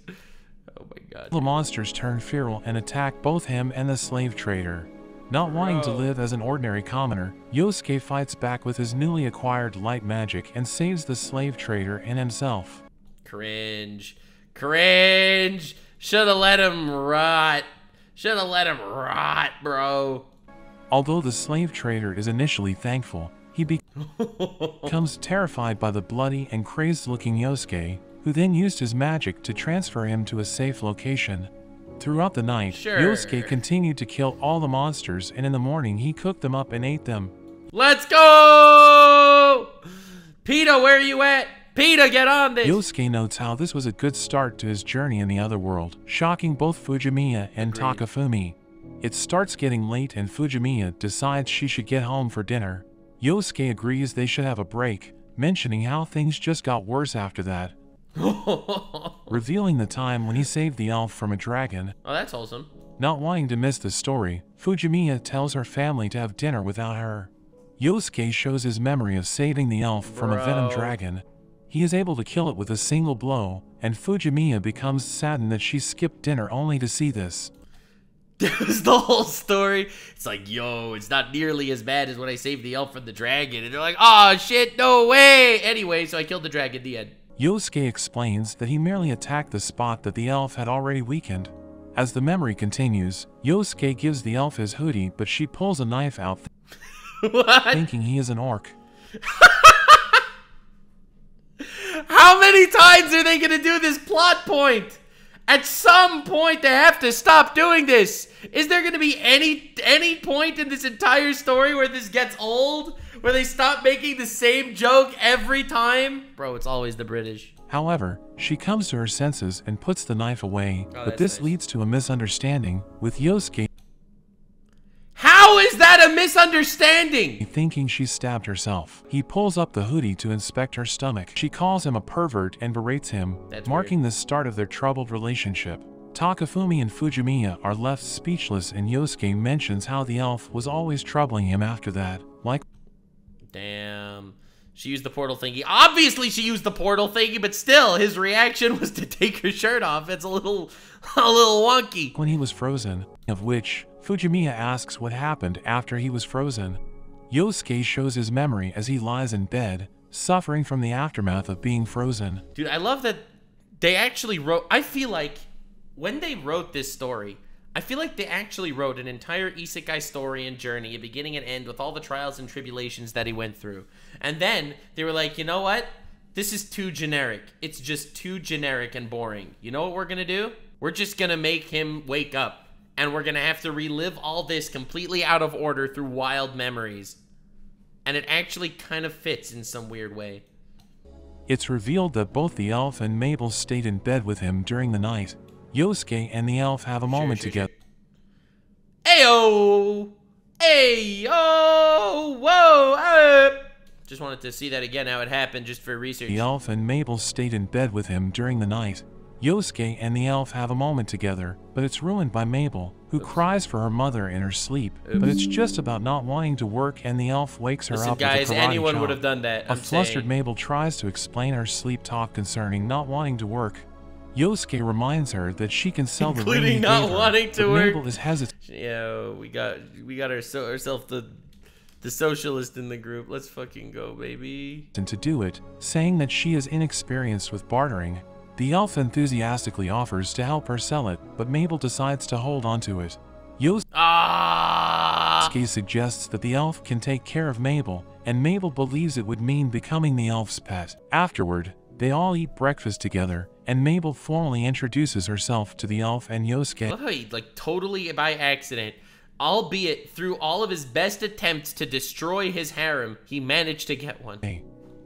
Oh my god. The monsters turn feral and attack both him and the slave trader. Not wanting to live as an ordinary commoner, Yosuke fights back with his newly acquired light magic and saves the slave trader and himself. Cringe. Shoulda let him rot. Shoulda let him rot, bro. Although the slave trader is initially thankful, he becomes terrified by the bloody and crazed-looking Yosuke, who then used his magic to transfer him to a safe location. Throughout the night, Yosuke continued to kill all the monsters, and in the morning he cooked them up and ate them. Let's go! PETA, where are you at? PETA, get on this! Yosuke notes how this was a good start to his journey in the other world, shocking both Fujimiya and Takafumi. It starts getting late and Fujimiya decides she should get home for dinner. Yosuke agrees they should have a break, mentioning how things just got worse after that. Revealing the time when he saved the elf from a dragon. Oh, that's wholesome. Not wanting to miss the story, Fujimiya tells her family to have dinner without her. Yosuke shows his memory of saving the elf from a venom dragon. He is able to kill it with a single blow, and Fujimiya becomes saddened that she skipped dinner only to see this. That was the whole story. It's like, yo, it's not nearly as bad as when I saved the elf from the dragon. And they're like, oh shit, no way. Anyway, so I killed the dragon in the end. Yosuke explains that he merely attacked the spot that the elf had already weakened. As the memory continues, Yosuke gives the elf his hoodie, but she pulls a knife out, thinking he is an orc. How many times are they gonna do this plot point? At some point, they have to stop doing this. Is there gonna be any point in this entire story where this gets old? Where they stop making the same joke every time? Bro, it's always the British. However, she comes to her senses and puts the knife away, but this leads to a misunderstanding with Yosuke. How is that a misunderstanding? Thinking she stabbed herself. He pulls up the hoodie to inspect her stomach. She calls him a pervert and berates him, marking the start of their troubled relationship. Takafumi and Fujimiya are left speechless, and Yosuke mentions how the elf was always troubling him after that. Like, damn. She used the portal thingy. Obviously she used the portal thingy, but still, his reaction was to take her shirt off. It's a little wonky. When he was frozen, of which Fujimiya asks what happened after he was frozen. Yosuke shows his memory as he lies in bed, suffering from the aftermath of being frozen. Dude, I love that they actually wrote, I feel like, when they wrote this story, I feel like they actually wrote an entire isekai story and journey, a beginning and end, with all the trials and tribulations that he went through. And then they were like, you know what? This is too generic. It's just too generic and boring. You know what we're gonna do? We're just gonna make him wake up, and we're gonna have to relive all this completely out of order through wild memories. And it actually kind of fits in some weird way. It's revealed that both the elf and Mabel stayed in bed with him during the night. Yosuke and the elf have a moment together. Ayo! Ayo! Whoa! Just wanted to see that again, how it happened, just for research. The elf and Mabel stayed in bed with him during the night. Yosuke and the elf have a moment together, but it's ruined by Mabel, who cries for her mother in her sleep. But it's just about not wanting to work, and the elf wakes her up guys, with a karate anyone would have done that. I'm flustered saying. Mabel tries to explain her sleep talk concerning not wanting to work. Yosuke reminds her that she can sell the ring, including not wanting to work. Mabel is hesitant. Yeah, we got ourselves the socialist in the group. Let's fucking go, baby. And to do it, saying that she is inexperienced with bartering, the elf enthusiastically offers to help her sell it, but Mabel decides to hold on to it. Yosuke suggests that the elf can take care of Mabel, and Mabel believes it would mean becoming the elf's pet. Afterward, they all eat breakfast together, and Mabel formally introduces herself to the elf and Yosuke. I love how he, like, totally by accident, albeit through all of his best attempts to destroy his harem, he managed to get one.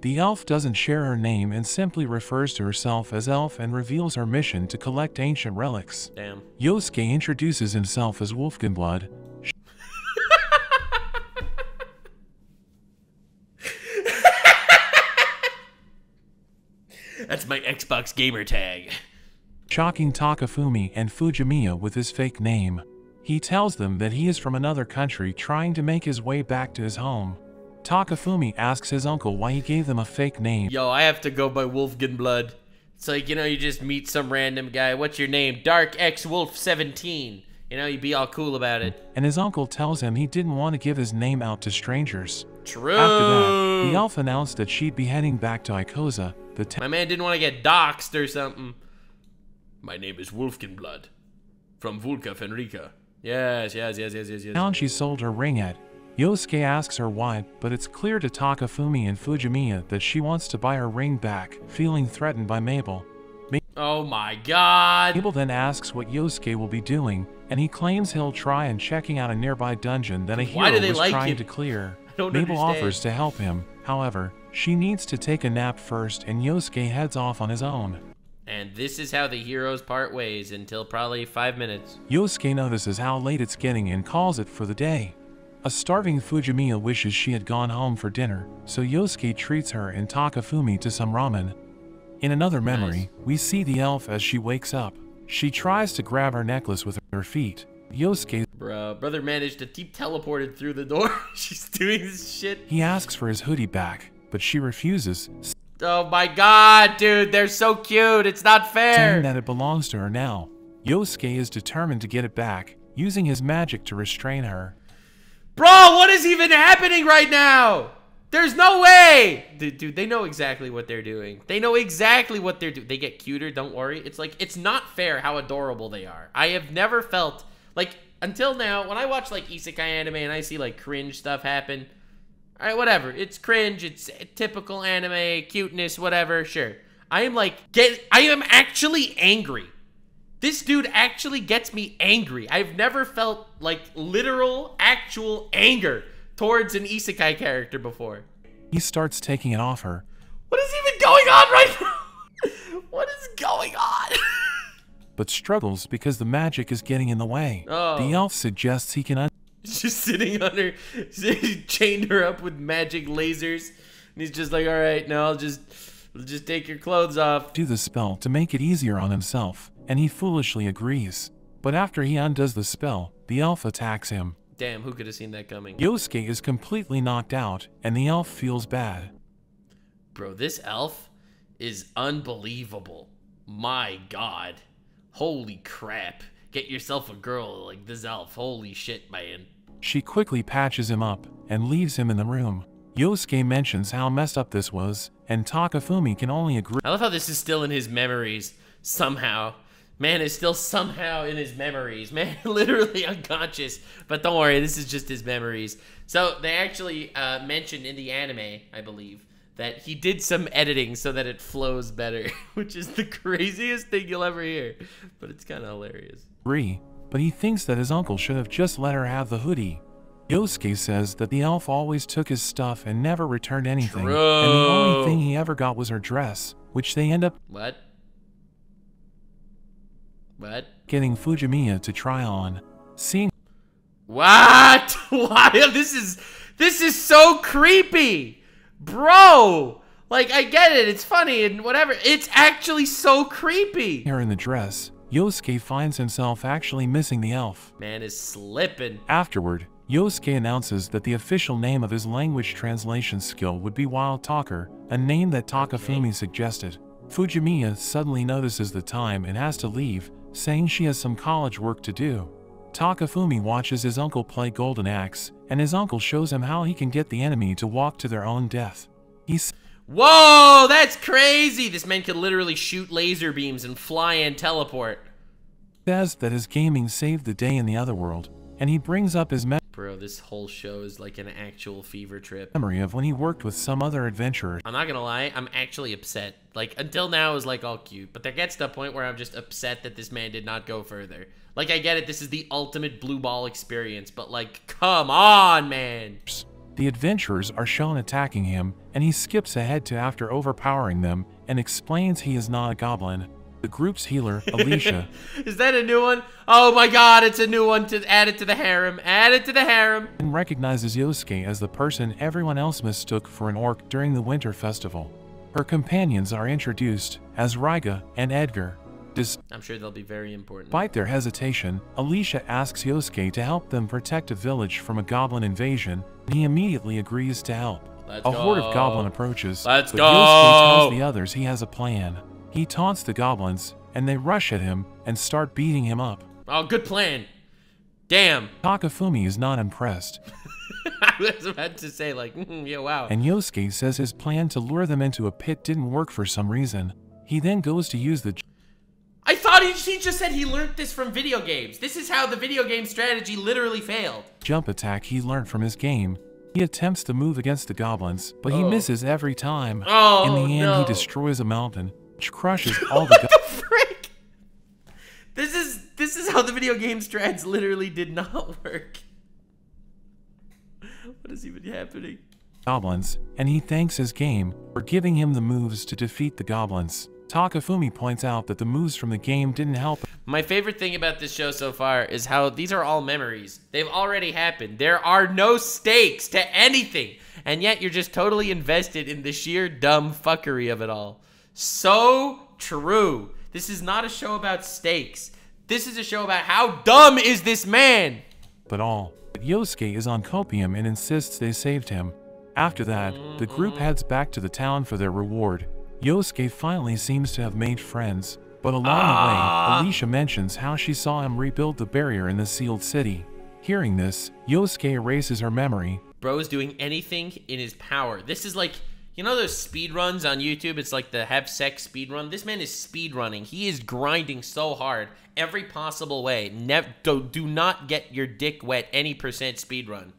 The elf doesn't share her name and simply refers to herself as elf and reveals her mission to collect ancient relics. Damn. Yosuke introduces himself as Wolfganblood. That's my Xbox gamer tag. Shocking Takafumi and Fujimiya with his fake name. He tells them that he is from another country trying to make his way back to his home. Takafumi asks his uncle why he gave them a fake name. Yo, I have to go by Wolfganblood. It's like, you know, you just meet some random guy. What's your name? Dark X Wolf 17. You know, you'd be all cool about it. And his uncle tells him he didn't want to give his name out to strangers. True. After that, the elf announced that she'd be heading back to Ikoza. My man didn't want to get doxxed or something. My name is Wolfganblood, from Vulca Fenrica. Yes. Now she sold her ring at. Yosuke asks her why, but it's clear to Takafumi and Fujimiya that she wants to buy her ring back, feeling threatened by Mabel. Oh my god! Mabel then asks what Yosuke will be doing, and he claims he'll try and checking out a nearby dungeon that a hero was trying to clear. Mabel offers to help him, however, she needs to take a nap first, and Yosuke heads off on his own. And this is how the heroes part ways until probably 5 minutes. Yosuke notices how late it's getting and calls it for the day. A starving Fujimiya wishes she had gone home for dinner, so Yosuke treats her and Takafumi to some ramen. In another memory, we see the elf as she wakes up. She tries to grab her necklace with her feet. Yosuke brother managed to keep teleported through the door. She's doing this shit. He asks for his hoodie back, but she refuses. Oh my god, dude, they're so cute, it's not fair! Saying that it belongs to her now. Yosuke is determined to get it back, using his magic to restrain her. Bro, what is even happening right now? There's no way! Dude, they know exactly what they're doing. They know exactly what they're doing. They get cuter, don't worry. It's like, it's not fair how adorable they are. I have never felt, like, until now, when I watch, like, isekai anime and I see, like, cringe stuff happen, all right, whatever. It's cringe. It's typical anime cuteness, whatever. Sure. I am like, I am actually angry. This dude actually gets me angry. I've never felt like literal, actual anger towards an isekai character before. He starts taking it off her. What is even going on right now? What is going on? But struggles because the magic is getting in the way. Oh. The elf suggests he can... He's just sitting on her, chained her up with magic lasers. And he's just like, all right, now I'll just take your clothes off. Do the spell to make it easier on himself, and he foolishly agrees. But after he undoes the spell, the elf attacks him. Damn, who could have seen that coming? Yosuke is completely knocked out, and the elf feels bad. Bro, this elf is unbelievable. My God. Holy crap. Get yourself a girl like this elf. Holy shit, man. She quickly patches him up and leaves him in the room. Yosuke mentions how messed up this was, and Takafumi can only agree. I love how this is still in his memories, somehow. Man is still somehow in his memories. Man, literally unconscious. But don't worry, this is just his memories. So they actually mentioned in the anime, I believe, that he did some editing so that it flows better, which is the craziest thing you'll ever hear. But it's kind of hilarious. But he thinks that his uncle should have just let her have the hoodie. Yosuke says that the elf always took his stuff and never returned anything. True. And the only thing he ever got was her dress, which they end up... What? What? Getting Fujimiya to try on. Seeing... What? Why? This is so creepy! Bro! Like, I get it, it's funny and whatever. It's actually so creepy! Here in the dress, Yosuke finds himself actually missing the elf. Man is slipping. Afterward, Yosuke announces that the official name of his language translation skill would be Wild Talker, a name that Takafumi suggested. Fujimiya suddenly notices the time and has to leave, saying she has some college work to do. Takafumi watches his uncle play Golden Axe, and his uncle shows him how he can get the enemy to walk to their own death. Whoa, that's crazy! This man can literally shoot laser beams and fly and teleport. He says that his gaming saved the day in the other world, and he brings up his Bro, this whole show is like an actual fever trip. Memory of when he worked with some other adventurer. I'm not gonna lie, I'm actually upset. Like, until now it was like all cute, but there gets to the point where I'm just upset that this man did not go further. Like, I get it, this is the ultimate blue ball experience, but like, come on, man. The adventurers are shown attacking him, and he skips ahead to after overpowering them and explains he is not a goblin. The group's healer, Alicia. Is that a new one? Oh my God, it's a new one. To add it to the harem. Add it to the harem. And recognizes Yosuke as the person everyone else mistook for an orc during the winter festival. Her companions are introduced as Raiga and Edgar. I'm sure they'll be very important. Despite their hesitation, Alicia asks Yosuke to help them protect a village from a goblin invasion, and he immediately agrees to help. Let's go. A horde of goblin approaches. Let's go. Yosuke tells the others he has a plan. He taunts the goblins, and they rush at him and start beating him up. Oh, good plan. Damn. Takafumi is not impressed. I was about to say, like, yeah, wow. And Yosuke says his plan to lure them into a pit didn't work for some reason. He then goes to use the... I thought he just said he learned this from video games. This is how the video game strategy literally failed. Jump attack he learned from his game. He attempts to move against the goblins, but he misses every time. Oh, in the end, he destroys a mountain, which crushes all the goblins. What the frick? This is how the video game strats literally did not work. What is even happening? Goblins, and he thanks his game for giving him the moves to defeat the goblins. Takafumi points out that the moves from the game didn't help. My favorite thing about this show so far is how these are all memories. They've already happened. There are no stakes to anything, and yet you're just totally invested in the sheer dumb fuckery of it all. So true. This is not a show about stakes. This is a show about how dumb is this man. But Yosuke is on copium and insists they saved him. After that, the group heads back to the town for their reward. Yosuke finally seems to have made friends, but along the way, Alicia mentions how she saw him rebuild the barrier in the sealed city. Hearing this, Yosuke erases her memory. Bro is doing anything in his power. This is like... You know those speedruns on YouTube? It's like the have sex speedrun. This man is speedrunning. He is grinding so hard every possible way. Do not get your dick wet any % speedrun.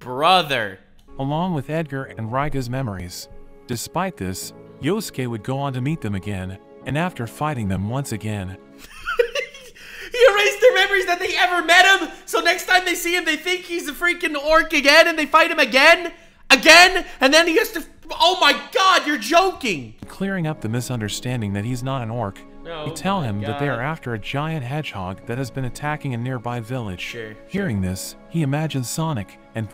Brother. Along with Edgar and Raiga's memories. Despite this, Yosuke would go on to meet them again, and after fighting them once again. He erased their memories that they ever met him, so next time they see him, they think he's a freaking orc again, and they fight him again, and then he has to Oh my god, you're joking! Clearing up the misunderstanding that he's not an orc, we tell him that they are after a giant hedgehog that has been attacking a nearby village. Sure, Hearing this, he imagines Sonic and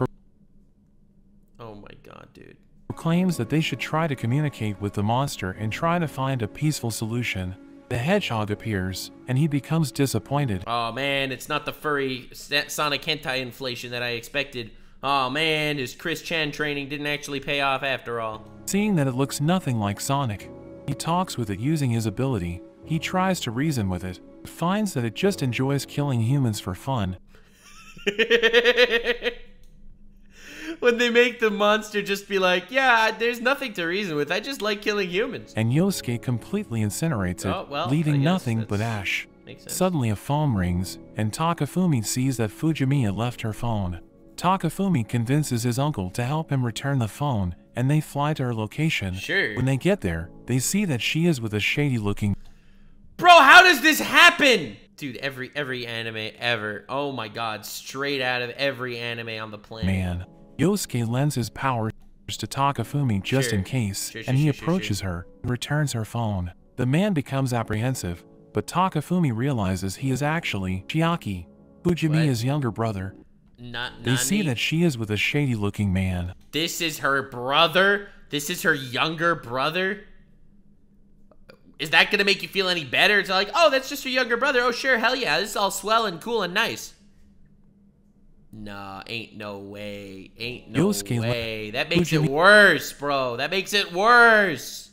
oh my god, dude. Proclaims that they should try to communicate with the monster and try to find a peaceful solution. The hedgehog appears, and he becomes disappointed. Oh man, it's not the furry Sonic hentai inflation that I expected. Oh man, his Chris Chan training didn't actually pay off after all. Seeing that it looks nothing like Sonic, he talks with it using his ability. He tries to reason with it, but finds that it just enjoys killing humans for fun. When they make the monster just be like, yeah, there's nothing to reason with, I just like killing humans. And Yosuke completely incinerates it, leaving nothing but ash. Suddenly a phone rings, and Takafumi sees that Fujimiya left her phone. Takafumi convinces his uncle to help him return the phone, and they fly to her location. Sure. When they get there, they see that she is with a shady looking... Bro, how does this happen? Dude, every anime ever. Oh my god, straight out of every anime on the planet. Man. Yosuke lends his powers to Takafumi just in case, and he approaches her and returns her phone. The man becomes apprehensive, but Takafumi realizes he is actually Chiaki, Fujimiya's younger brother. They see that she is with a shady-looking man. This is her brother? This is her younger brother? Is that gonna make you feel any better? It's like, oh, that's just her younger brother. Oh, sure, hell yeah, this is all swell and cool and nice. Nah, ain't no way. Ain't no way. That makes it worse, bro. That makes it worse.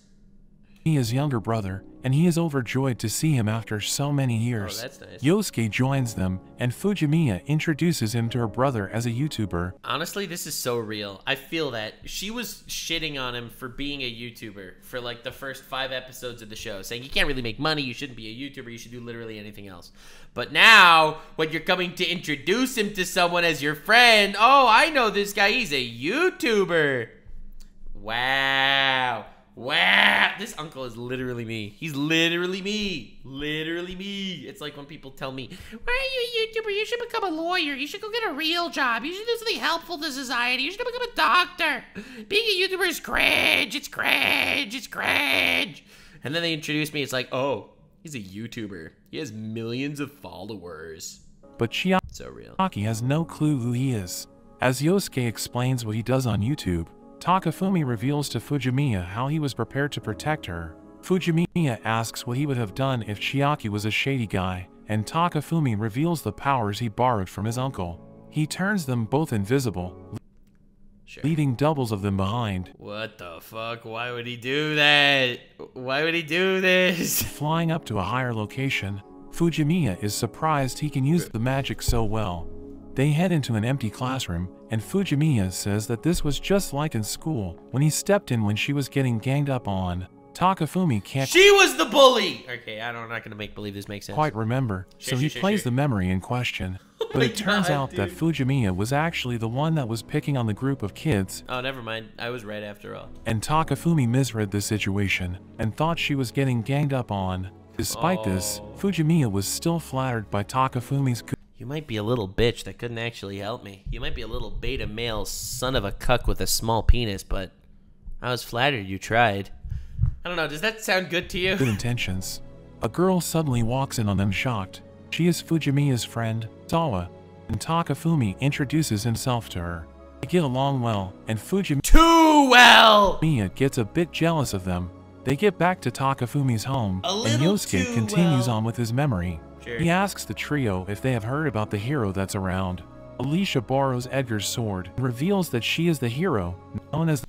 He is younger brother, and he is overjoyed to see him after so many years. Oh, that's nice. Yosuke joins them, and Fujimiya introduces him to her brother as a YouTuber. Honestly, this is so real. I feel that. She was shitting on him for being a YouTuber for like the first 5 episodes of the show, saying you can't really make money, you shouldn't be a YouTuber, you should do literally anything else. But now, when you're coming to introduce him to someone as your friend, oh, I know this guy, he's a YouTuber. Wow. Wow, this uncle is literally me. He's literally me. Literally me. It's like when people tell me, why are you a YouTuber? You should become a lawyer. You should go get a real job. You should do something helpful to society. You should become a doctor. Being a YouTuber is cringe. It's cringe. It's cringe. And then they introduce me. It's like, oh, he's a YouTuber. He has millions of followers. But Chiaki has no clue who he is. As Yosuke explains what he does on YouTube, Takafumi reveals to Fujimiya how he was prepared to protect her. Fujimiya asks what he would have done if Chiaki was a shady guy, and Takafumi reveals the powers he borrowed from his uncle. He turns them both invisible, leaving doubles of them behind. What the fuck? Why would he do that? Why would he do this? Flying up to a higher location, Fujimiya is surprised he can use the magic so well. They head into an empty classroom, and Fujimiya says that this was just like in school when he stepped in when she was getting ganged up on. Takafumi can't- She was the bully! Okay, I'm not gonna make believe this makes sense. Quite remember, so he plays the memory in question. But it turns out that Fujimiya was actually the one that was picking on the group of kids. Oh, never mind. I was right after all. And Takafumi misread the situation and thought she was getting ganged up on. Despite this, Fujimiya was still flattered by Takafumi's You might be a little bitch that couldn't actually help me. You might be a little beta male son of a cuck with a small penis, but I was flattered you tried. I don't know, does that sound good to you? Good intentions. A girl suddenly walks in on them shocked. She is Fujimiya's friend, Sawa, and Takafumi introduces himself to her. They get along well, and Fujimiya- Too well! Fujimiya gets a bit jealous of them. They get back to Takafumi's home, and Yosuke continues on with his memory. He asks the trio if they have heard about the hero that's around. Alicia borrows Edgar's sword and reveals that she is the hero, known as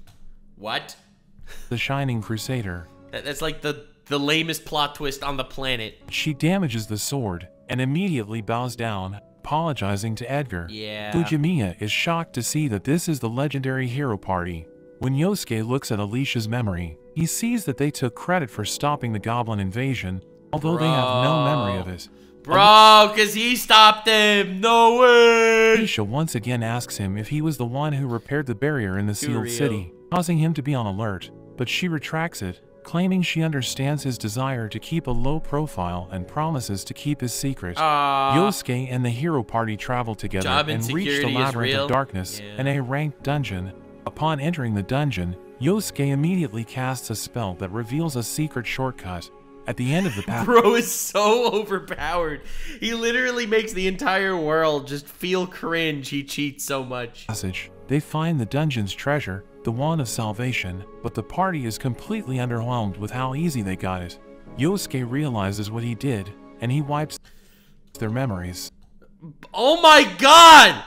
the Shining Crusader. That's like the lamest plot twist on the planet. She damages the sword and immediately bows down, apologizing to Edgar. Fujimiya is shocked to see that this is the legendary hero party. When Yosuke looks at Alicia's memory, he sees that they took credit for stopping the goblin invasion, although they have no memory of it. Bro, because he stopped him. No way. Alicia once again asks him if he was the one who repaired the barrier in the sealed city, causing him to be on alert, but she retracts it, claiming she understands his desire to keep a low profile and promises to keep his secret. Yosuke and the hero party travel together and reach the Labyrinth of Darkness in a ranked dungeon. Upon entering the dungeon, Yosuke immediately casts a spell that reveals a secret shortcut at the end of the path. Bro is so overpowered. He literally makes the entire world just feel cringe. He cheats so much. They find the dungeon's treasure, the wand of salvation, but the party is completely underwhelmed with how easy they got it. Yosuke realizes what he did, and he wipes their memories. Oh my god!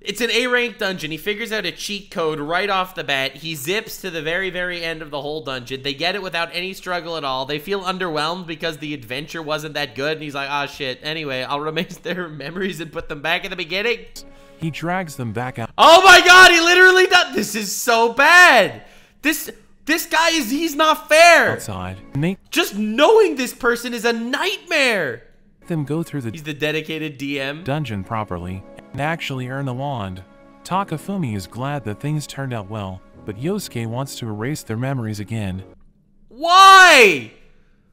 It's an A-rank dungeon. He figures out a cheat code right off the bat. He zips to the very, very end of the whole dungeon. They get it without any struggle at all. They feel underwhelmed because the adventure wasn't that good, and he's like, ah, shit. Anyway, I'll erase their memories and put them back at the beginning. He drags them back out. Oh my god, he literally does. This is so bad. This guy is, he's not fair. Outside. Just knowing this person is a nightmare. Them go through the, he's the dedicated DM, dungeon properly and actually earn the wand. Takafumi is glad that things turned out well, but Yosuke wants to erase their memories again. Why?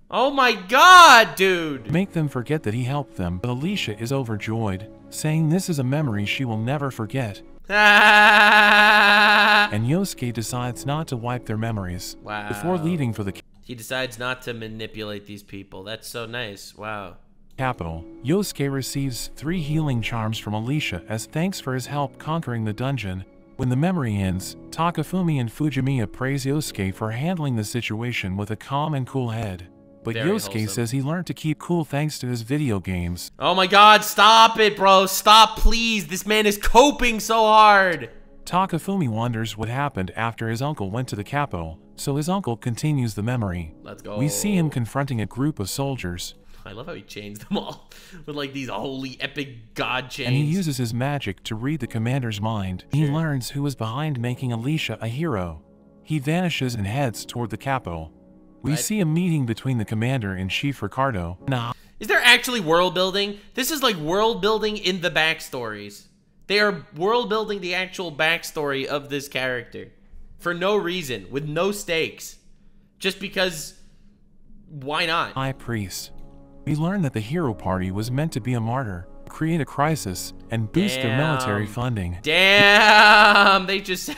Oh my god, dude. Make them forget that he helped them, but Alicia is overjoyed, saying this is a memory she will never forget. And Yosuke decides not to wipe their memories. Wow. Before leaving for the... He decides not to manipulate these people. That's so nice. Wow. Capital. Yosuke receives 3 healing charms from Alicia as thanks for his help conquering the dungeon. When the memory ends, Takafumi and Fujimiya praise Yosuke for handling the situation with a calm and cool head. But Yosuke says he learned to keep cool thanks to his video games. Oh my god, stop it, bro. Stop, please. This man is coping so hard. Takafumi wonders what happened after his uncle went to the capital, so his uncle continues the memory. Let's go. We see him confronting a group of soldiers. I love how he chains them all with like these holy epic god chains. And he uses his magic to read the commander's mind. He learns who was behind making Alicia a hero. He vanishes and heads toward the capital. We see a meeting between the commander-in-chief Ricardo. Is there actually world building? This is like world building in the backstories. They are world building the actual backstory of this character. For no reason, with no stakes. Just because, why not? High priest. We learn that the hero party was meant to be a martyr, create a crisis, and boost their military funding. Damn! They just...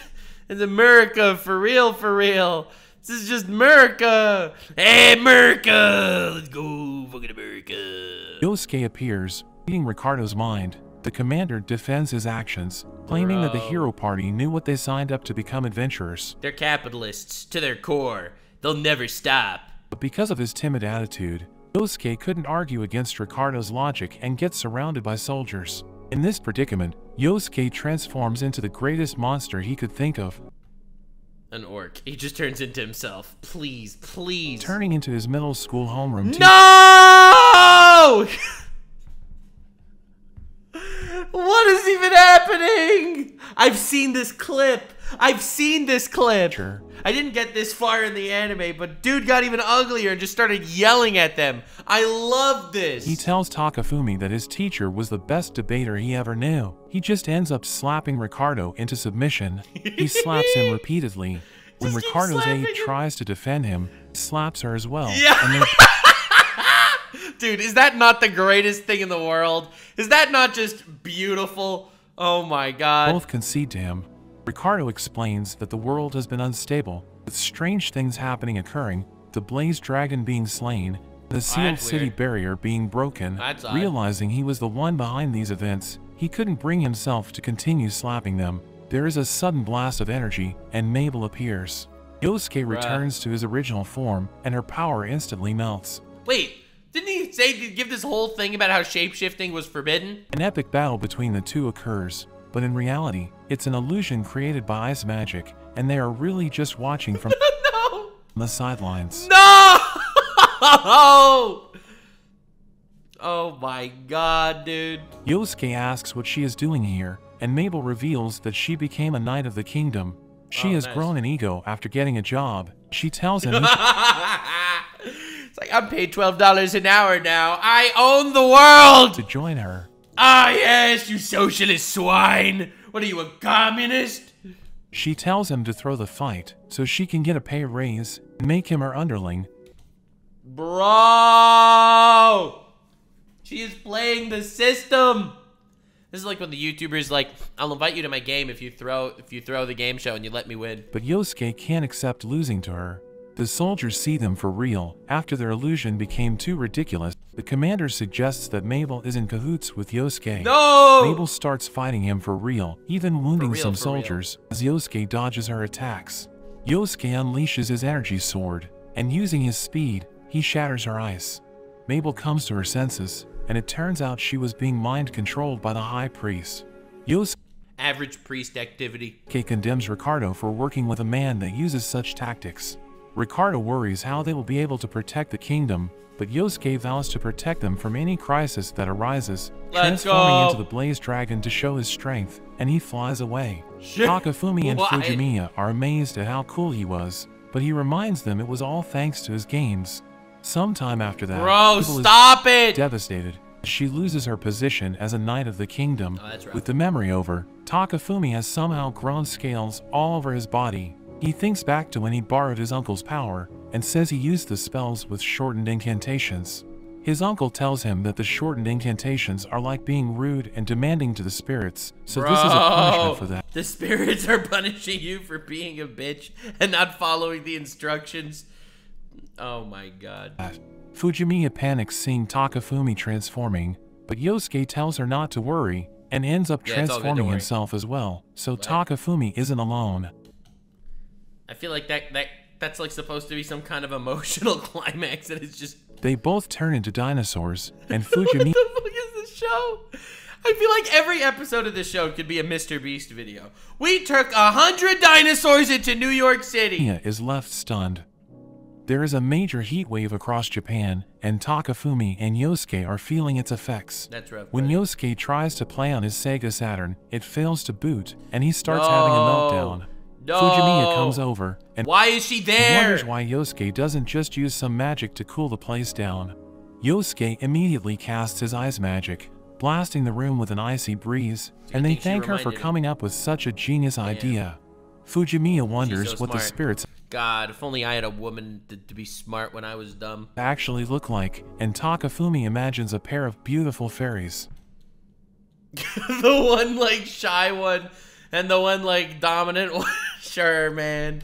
It's America, for real, for real. This is just America! Hey, America! Let's go, fucking America! Yosuke appears, reading Ricardo's mind. The commander defends his actions, claiming that the hero party knew what they signed up to become adventurers. They're capitalists, to their core. They'll never stop. But because of his timid attitude, Yosuke couldn't argue against Ricardo's logic and gets surrounded by soldiers. In this predicament, Yosuke transforms into the greatest monster he could think of. An orc. He just turns into himself. Please, please. Turning into his middle school homeroom. No! What is even happening? I've seen this clip. I've seen this clip. Sure. I didn't get this far in the anime, but dude got even uglier and just started yelling at them. I love this. He tells Takafumi that his teacher was the best debater he ever knew. He just ends up slapping Ricardo into submission. He slaps him repeatedly. When Ricardo's aide tries to defend him, slaps her as well. Yeah. And dude, is that not the greatest thing in the world? Is that not just beautiful? Oh my god. Both concede to him. Ricardo explains that the world has been unstable, with strange things occurring, the blaze dragon being slain, the sealed city barrier being broken. Realizing he was the one behind these events, he couldn't bring himself to continue slapping them. There is a sudden blast of energy, and Mabel appears. Yosuke returns to his original form, and her power instantly melts. Wait, didn't he say, give this whole thing about how shape-shifting was forbidden? An epic battle between the two occurs. But in reality, it's an illusion created by ice magic, and they are really just watching from the sidelines. No! Oh my god, dude. Yosuke asks what she is doing here, and Mabel reveals that she became a knight of the kingdom. She has grown in ego after getting a job. She tells him... It's like, I'm paid $12 an hour now. I own the world! To join her. Ah yes, you socialist swine! What are you, a communist? She tells him to throw the fight, so she can get a pay raise, and make him her underling. Bro! She is playing the system! This is like when the YouTuber's like, I'll invite you to my game if you throw the game show and you let me win. But Yosuke can't accept losing to her. The soldiers see them for real. After their illusion became too ridiculous, the commander suggests that Mabel is in cahoots with Yosuke. No! Mabel starts fighting him for real, even wounding some soldiers, as Yosuke dodges her attacks. Yosuke unleashes his energy sword, and using his speed, he shatters her ice. Mabel comes to her senses, and it turns out she was being mind-controlled by the high priest. Yosuke average priest activity. Condemns Ricardo for working with a man that uses such tactics. Ricardo worries how they will be able to protect the kingdom, but Yosuke vows to protect them from any crisis that arises, transforming into the blaze dragon to show his strength, and he flies away. Takafumi and Fujimiya are amazed at how cool he was, but he reminds them it was all thanks to his gains. Sometime after that, devastated. She loses her position as a knight of the kingdom. With the memory over, Takafumi has somehow grown scales all over his body. He thinks back to when he borrowed his uncle's power, and says he used the spells with shortened incantations. His uncle tells him that the shortened incantations are like being rude and demanding to the spirits, so this is a punishment for that. The spirits are punishing you for being a bitch and not following the instructions. Oh my god. Fujimiya panics seeing Takafumi transforming, but Yosuke tells her not to worry, and ends up transforming himself as well, so Takafumi isn't alone. I feel like that's like supposed to be some kind of emotional climax, and it's just... They both turn into dinosaurs, and Fujimiya... What the fuck is this show? I feel like every episode of this show could be a Mr. Beast video. We took 100 dinosaurs into New York City! Fujimiya is left stunned. There is a major heat wave across Japan, and Takafumi and Yosuke are feeling its effects. That's rough, when Yosuke tries to play on his Sega Saturn, it fails to boot, and he starts having a meltdown. Fujimiya comes over and wonders why Yosuke doesn't just use some magic to cool the place down. Yosuke immediately casts his ice magic, blasting the room with an icy breeze, and they thank her for coming up with such a genius idea. Fujimiya wonders what the spirits if only I had a woman to be smart when I was dumb. Actually look like, and Takafumi imagines a pair of beautiful fairies. The one like shy one and the one like dominant one. Sure, man.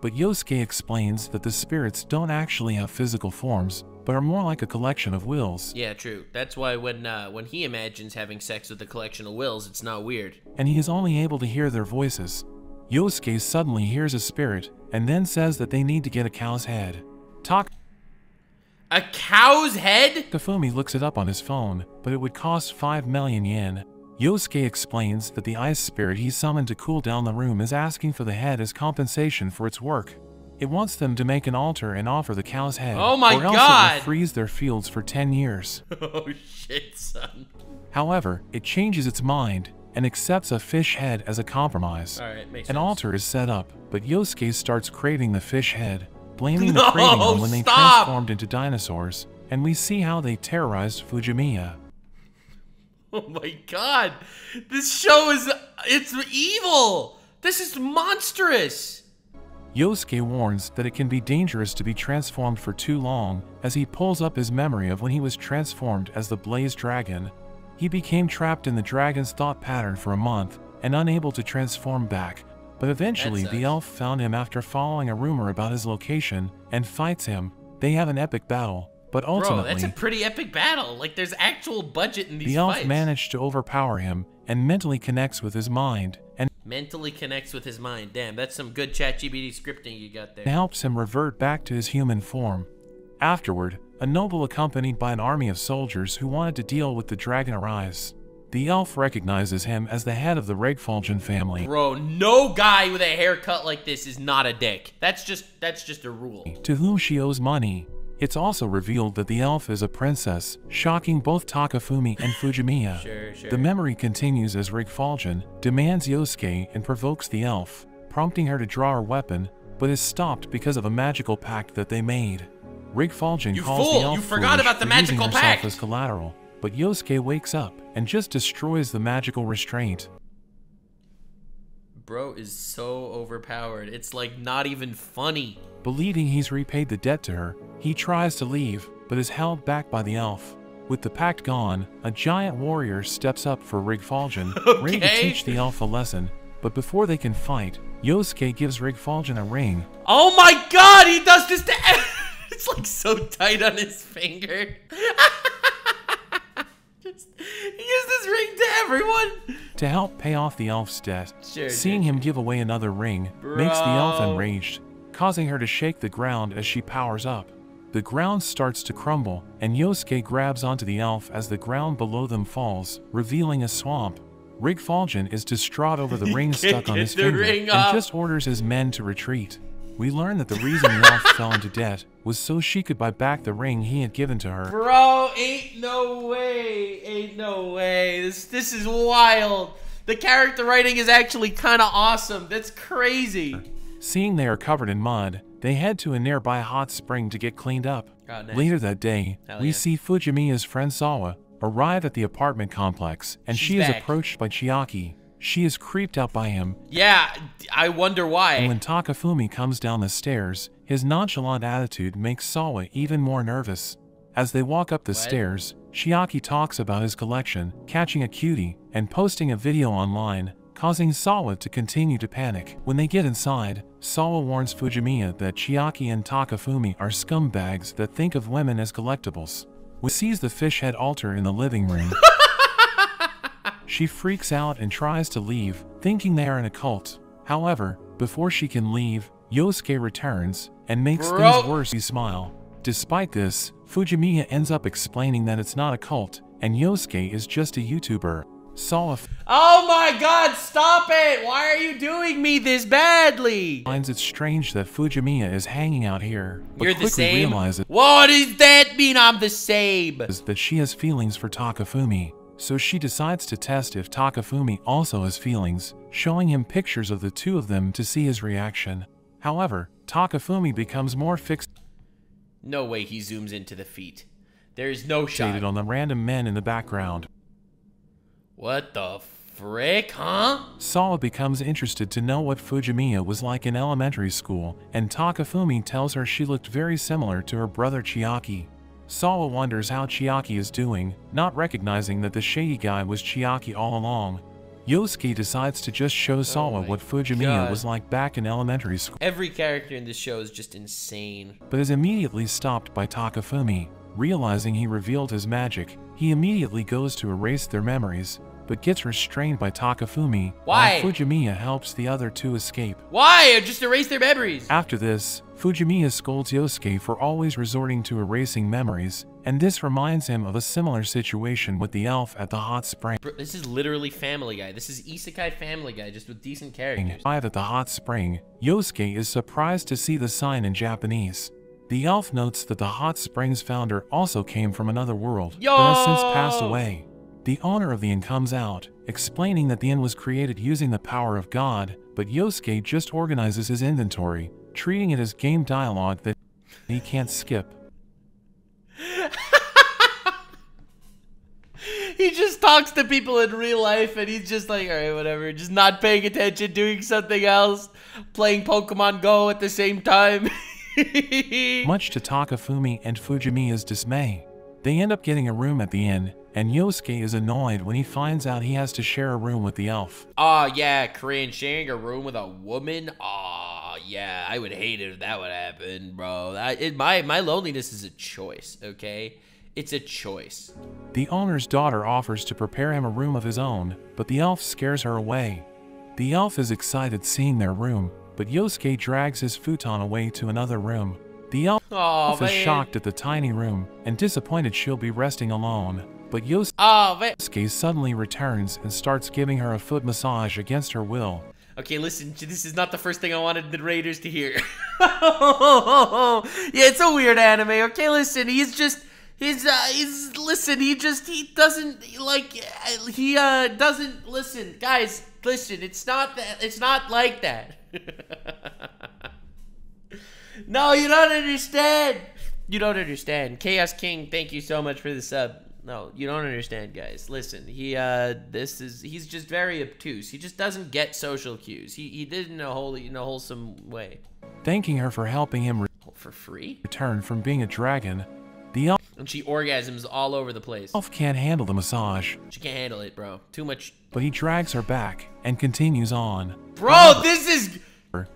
But Yosuke explains that the spirits don't actually have physical forms, but are more like a collection of wills. Yeah, true. That's why when he imagines having sex with a collection of wills, it's not weird. And he is only able to hear their voices. Yosuke suddenly hears a spirit, and then says that they need to get a cow's head. A cow's head? Takafumi looks it up on his phone, but it would cost 5 million yen. Yosuke explains that the ice spirit he summoned to cool down the room is asking for the head as compensation for its work. It wants them to make an altar and offer the cow's head, or else it will freeze their fields for 10 years. Oh shit, son. However, it changes its mind and accepts a fish head as a compromise. An altar is set up, but Yosuke starts craving the fish head, blaming the craving on when they transformed into dinosaurs, and we see how they terrorized Fujimiya. Oh my god, this show is, it's evil! This is monstrous! Yosuke warns that it can be dangerous to be transformed for too long, as he pulls up his memory of when he was transformed as the Blaze Dragon. He became trapped in the dragon's thought pattern for a month, and unable to transform back, but eventually the elf found him after following a rumor about his location, and fights him. They have an epic battle. But ultimately, that's a pretty epic battle. Like, there's actual budget in these fights. The elf managed to overpower him and mentally connects with his mind. Damn, that's some good ChatGPT scripting you got there. And helps him revert back to his human form. Afterward, a noble accompanied by an army of soldiers who wanted to deal with the dragon arrives. The elf recognizes him as the head of the Rig Falgen family. No guy with a haircut like this is not a dick. That's just a rule. To whom she owes money. It's also revealed that the elf is a princess, shocking both Takafumi and Fujimiya. The memory continues as Rig Falgen demands Yosuke and provokes the elf, prompting her to draw her weapon, but is stopped because of a magical pact that they made. Rig Falgen calls the elf foolish for using herself as collateral, but Yosuke wakes up and just destroys the magical restraint. Bro is so overpowered, it's like not even funny. Believing he's repaid the debt to her, he tries to leave, but is held back by the elf. With the pact gone, a giant warrior steps up for Rig Falgen, ready to teach the elf a lesson. But before they can fight, Yosuke gives Rig Falgen a ring. Oh my god, he does this to It's like so tight on his finger. He gives this ring to everyone to help pay off the elf's debt. Sure, seeing him give away another ring makes the elf enraged, causing her to shake the ground as she powers up. The ground starts to crumble, and Yosuke grabs onto the elf as the ground below them falls, revealing a swamp. Rig Falgen is distraught over the ring stuck on his finger and just orders his men to retreat. We learn that the reason the elf fell into debt was so she could buy back the ring he had given to her. Bro, ain't no way. Ain't no way. This is wild. The character writing is actually kind of awesome. That's crazy. Seeing they are covered in mud, they head to a nearby hot spring to get cleaned up. Oh, nice. Later that day, we see Fujimiya's friend Sawa arrive at the apartment complex, and she is approached by Chiaki. She is creeped out by him. Yeah, I wonder why. And when Takafumi comes down the stairs, his nonchalant attitude makes Sawa even more nervous. As they walk up the stairs, Chiaki talks about his collection, catching a cutie, and posting a video online, causing Sawa to continue to panic. When they get inside, Sawa warns Fujimiya that Chiaki and Takafumi are scumbags that think of women as collectibles. We see the fish head altar in the living room. She freaks out and tries to leave, thinking they are in a cult. However, before she can leave, Yosuke returns and makes things worse. He smiles. Despite this, Fujimiya ends up explaining that it's not a cult, and Yosuke is just a YouTuber. Saw oh my god, stop it! Why are you doing me this badly? Finds it strange that Fujimiya is hanging out here. But you're the same? Realizes what does that mean, I'm the same? Is that she has feelings for Takafumi. So she decides to test if Takafumi also has feelings, showing him pictures of the two of them to see his reaction. However, Takafumi becomes more fixed. No way he zooms into the feet. There is no shot. On the random men in the background. What the frick, huh? Sawa becomes interested to know what Fujimiya was like in elementary school, and Takafumi tells her she looked very similar to her brother Chiaki. Sawa wonders how Chiaki is doing, not recognizing that the shady guy was Chiaki all along. Yosuke decides to just show Sawa what Fujimiya was like back in elementary school. Every character in this show is just insane. But is immediately stopped by Takafumi. Realizing he revealed his magic, he immediately goes to erase their memories, but gets restrained by Takafumi. Why? While Fujimiya helps the other two escape. Why? Just erase their memories! After this, Fujimiya scolds Yosuke for always resorting to erasing memories, and this reminds him of a similar situation with the elf at the hot spring. Bro, this is literally Family Guy. This is Isekai Family Guy, just with decent characters. Arrived at the hot spring, Yosuke is surprised to see the sign in Japanese. The elf notes that the hot spring's founder also came from another world, but has since passed away. The owner of the inn comes out, explaining that the inn was created using the power of God, but Yosuke just organizes his inventory, treating it as game dialogue that he can't skip. He just talks to people in real life and he's just like, alright, whatever, just not paying attention, doing something else, playing Pokemon Go at the same time. Much to Takafumi and Fujimiya's dismay. They end up getting a room at the inn, and Yosuke is annoyed when he finds out he has to share a room with the elf. Aw, yeah, cringe. Sharing a room with a woman? Aw, yeah, I would hate it if that would happen, bro. My loneliness is a choice, okay? It's a choice. The owner's daughter offers to prepare him a room of his own, but the elf scares her away. The elf is excited seeing their room, but Yosuke drags his futon away to another room. The elf is shocked at the tiny room and disappointed she'll be resting alone. But Yosuke suddenly returns and starts giving her a foot massage against her will. Okay, listen, this is not the first thing I wanted the raiders to hear. Yeah, it's a weird anime. Okay, listen, he's just... he's listen, he doesn't, like, he, doesn't, listen, guys, listen, it's not that, it's not like that. No, you don't understand. You don't understand. Chaos King, thank you so much for the sub. No, you don't understand, guys. Listen, he, this is, he's just very obtuse. He just doesn't get social cues. He did in a wholesome way. Thanking her for helping him for free? Return from being a dragon, the elf And she orgasms all over the place. Wolf can't handle the massage. She can't handle it, bro. Too much. But he drags her back and continues on. Bro, this is...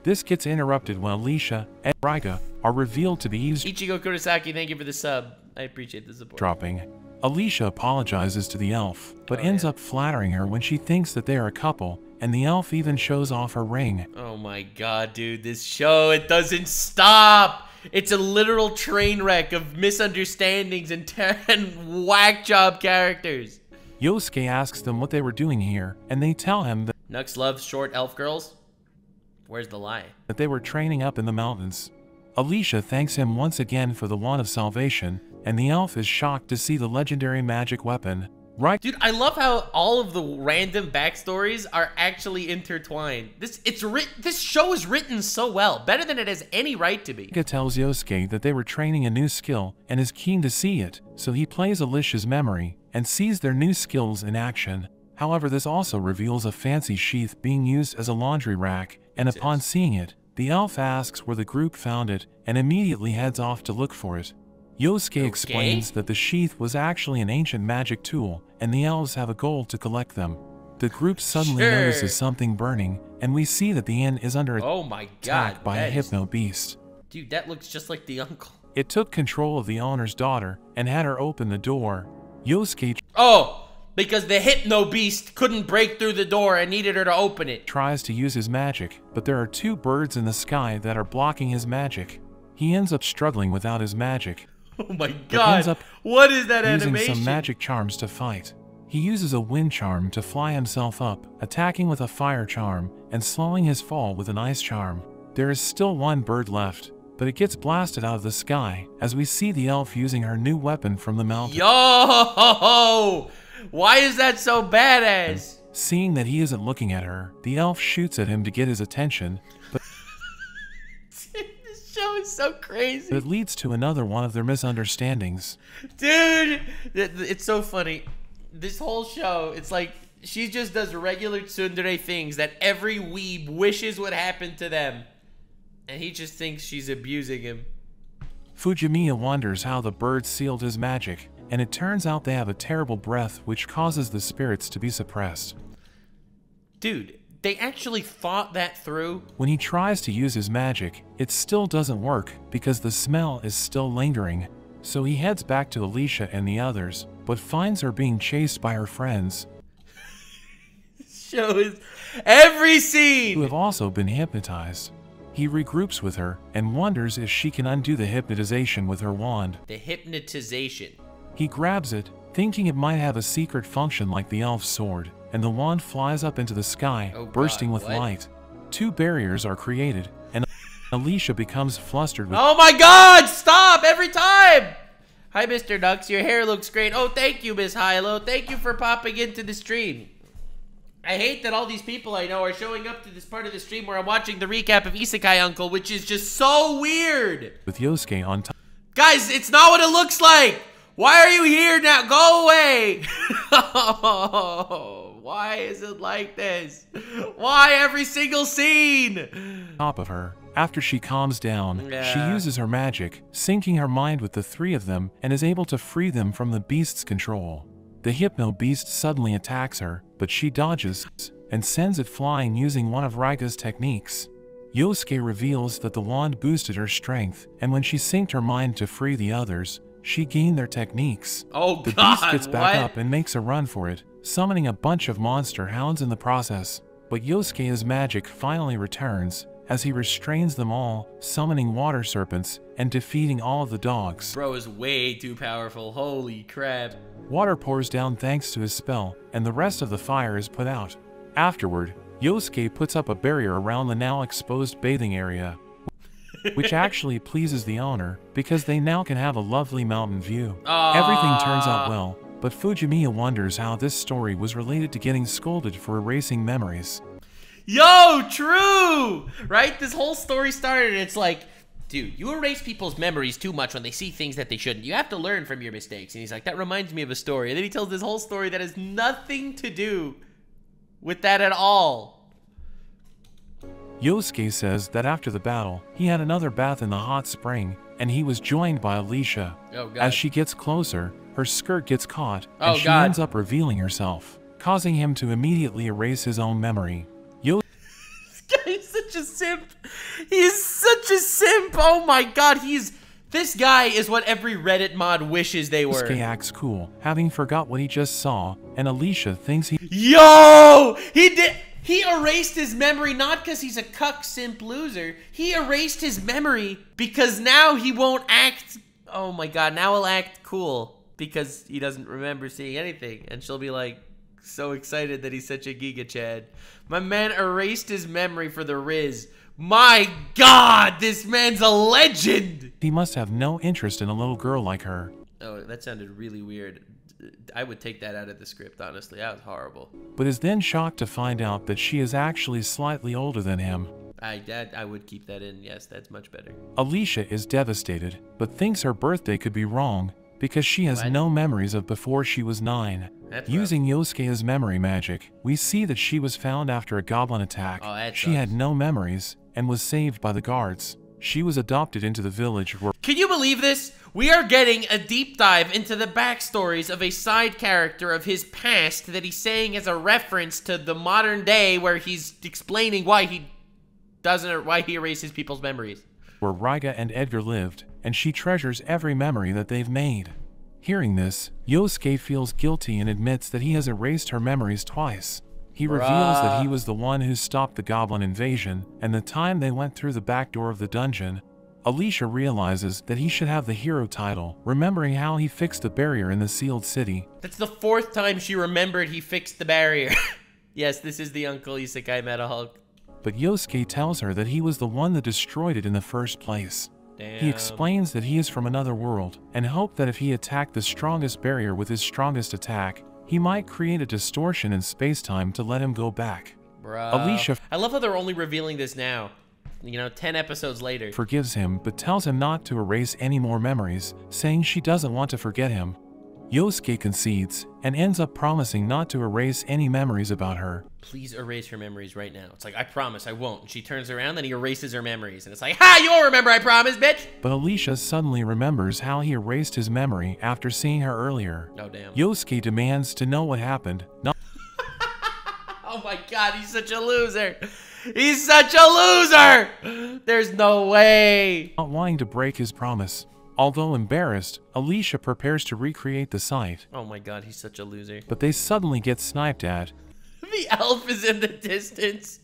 This gets interrupted when Alicia and Raiga are revealed to the eaves. Ichigo Kurosaki, thank you for the sub. I appreciate the support. Dropping. Alicia apologizes to the elf, but ends up flattering her when she thinks that they are a couple, and the elf even shows off her ring. Oh my god, dude, this show, it doesn't stop! It's a literal train wreck of misunderstandings and whack job characters. Yosuke asks them what they were doing here, and they tell him that Nux loves short elf girls? Where's the lie? That they were training up in the mountains. Alicia thanks him once again for the wand of salvation, and the elf is shocked to see the legendary magic weapon. Right? Dude, I love how all of the random backstories are actually intertwined. This show is written so well, better than it has any right to be. Raiga tells Yosuke that they were training a new skill and is keen to see it, so he plays Alicia's memory and sees their new skills in action. However, this also reveals a fancy sheath being used as a laundry rack, and upon seeing it, the elf asks where the group found it and immediately heads off to look for it. Yosuke explains that the sheath was actually an ancient magic tool, and the elves have a goal to collect them. The group suddenly notices something burning, and we see that the inn is under attack by a hypno beast. Dude, that looks just like the uncle. It took control of the owner's daughter and had her open the door. Yosuke... Oh! Because the hypno beast couldn't break through the door and needed her to open it. ...tries to use his magic, but there are two birds in the sky that are blocking his magic. He ends up struggling without his magic. Oh my god, what is that animation? Using some magic charms to fight. He uses a wind charm to fly himself up, attacking with a fire charm, and slowing his fall with an ice charm. There is still one bird left, but it gets blasted out of the sky, as we see the elf using her new weapon from the mountain. Yo! Why is that so badass? Seeing that he isn't looking at her, the elf shoots at him to get his attention, but... is so crazy. It leads to another one of their misunderstandings. Dude, it's so funny. This whole show, it's like she just does regular tsundere things that every weeb wishes would happen to them, and he just thinks she's abusing him. Fujimiya wonders how the bird sealed his magic, and it turns out they have a terrible breath which causes the spirits to be suppressed. Dude, they actually thought that through. When he tries to use his magic, it still doesn't work because the smell is still lingering. So he heads back to Alicia and the others, but finds her being chased by her friends. This show is every scene! Who have also been hypnotized. He regroups with her and wonders if she can undo the hypnotization with her wand. The hypnotization. He grabs it, thinking it might have a secret function like the elf's sword, and the wand flies up into the sky, bursting with light. Two barriers are created, and Alicia becomes flustered with... Oh my god! Stop! Every time! Hi, Mr. Nux. Your hair looks great. Oh, thank you, Miss Hilo. Thank you for popping into the stream. I hate that all these people I know are showing up to this part of the stream where I'm watching the recap of Isekai Uncle, which is just so weird! With Yosuke on top... Guys, it's not what it looks like! Why are you here now? Go away! Why is it like this? Why every single scene? Top of her. After she calms down, she uses her magic, syncing her mind with the three of them, and is able to free them from the beast's control. The hypno beast suddenly attacks her, but she dodges and sends it flying using one of Raiga's techniques. Yosuke reveals that the wand boosted her strength, and when she synced her mind to free the others, she gained their techniques. Oh, the beast gets back up and makes a run for it, summoning a bunch of monster hounds in the process, but Yosuke's magic finally returns, as he restrains them all, summoning water serpents and defeating all of the dogs. Bro is way too powerful, holy crap. Water pours down thanks to his spell, and the rest of the fire is put out. Afterward, Yosuke puts up a barrier around the now exposed bathing area, which actually pleases the owner, because they now can have a lovely mountain view. Everything turns out well, but Fujimiya wonders how this story was related to getting scolded for erasing memories. Yo, true! Right? This whole story started, it's like, dude, you erase people's memories too much when they see things that they shouldn't. You have to learn from your mistakes. And he's like, that reminds me of a story. And then he tells this whole story that has nothing to do with that at all. Yosuke says that after the battle, he had another bath in the hot spring, and he was joined by Alicia. Oh, God. As she gets closer, her skirt gets caught, and she ends up revealing herself, causing him to immediately erase his own memory. This guy is such a simp. He is such a simp. Oh my God, he's... This guy is what every Reddit mod wishes they were. Yosuke acts cool, having forgot what he just saw, and Alicia thinks he... Yo! He did... He erased his memory not because he's a cuck simp loser. He erased his memory because now he won't act... Oh my God, now he'll act cool because he doesn't remember seeing anything. And she'll be like, so excited that he's such a giga chad. My man erased his memory for the Riz. My God, this man's a legend! He must have no interest in a little girl like her. Oh, that sounded really weird. I would take that out of the script, honestly. That was horrible. But is then shocked to find out that she is actually slightly older than him. I would keep that in. Yes, that's much better. Alicia is devastated, but thinks her birthday could be wrong because she has no memories of before she was 9. That's Using Yosuke's memory magic, we see that she was found after a goblin attack. Oh, she had no memories and was saved by the guards. She was adopted into the village where... Can you believe this? We are getting a deep dive into the backstories of a side character of his past that he's saying as a reference to the modern day, where he's explaining why he doesn't, why he erases people's memories. Where Raiga and Edgar lived, and she treasures every memory that they've made. Hearing this, Yosuke feels guilty and admits that he has erased her memories twice. He reveals that he was the one who stopped the goblin invasion, and the time they went through the back door of the dungeon. Alicia realizes that he should have the hero title, remembering how he fixed the barrier in the sealed city. That's the 4th time she remembered he fixed the barrier. Yes, this is the Uncle Isekai Metahulk. But Yosuke tells her that he was the one that destroyed it in the first place. Damn. He explains that he is from another world, and hoped that if he attacked the strongest barrier with his strongest attack, he might create a distortion in space-time to let him go back. Bro. Alicia... I love how they're only revealing this now. You know, 10 episodes later. ...forgives him, but tells him not to erase any more memories, saying she doesn't want to forget him. Yosuke concedes, and ends up promising not to erase any memories about her. Please erase her memories right now. It's like, I promise, I won't. And she turns around, then he erases her memories. And it's like, ha, you'll remember, I promise, bitch! But Alicia suddenly remembers how he erased his memory after seeing her earlier. Oh, damn. Yosuke demands to know what happened, not... Oh my God, he's such a loser! He's such a loser! There's no way! Not wanting to break his promise. Although embarrassed, Alicia prepares to recreate the sight. Oh my God, he's such a loser. But they suddenly get sniped at. The elf is in the distance.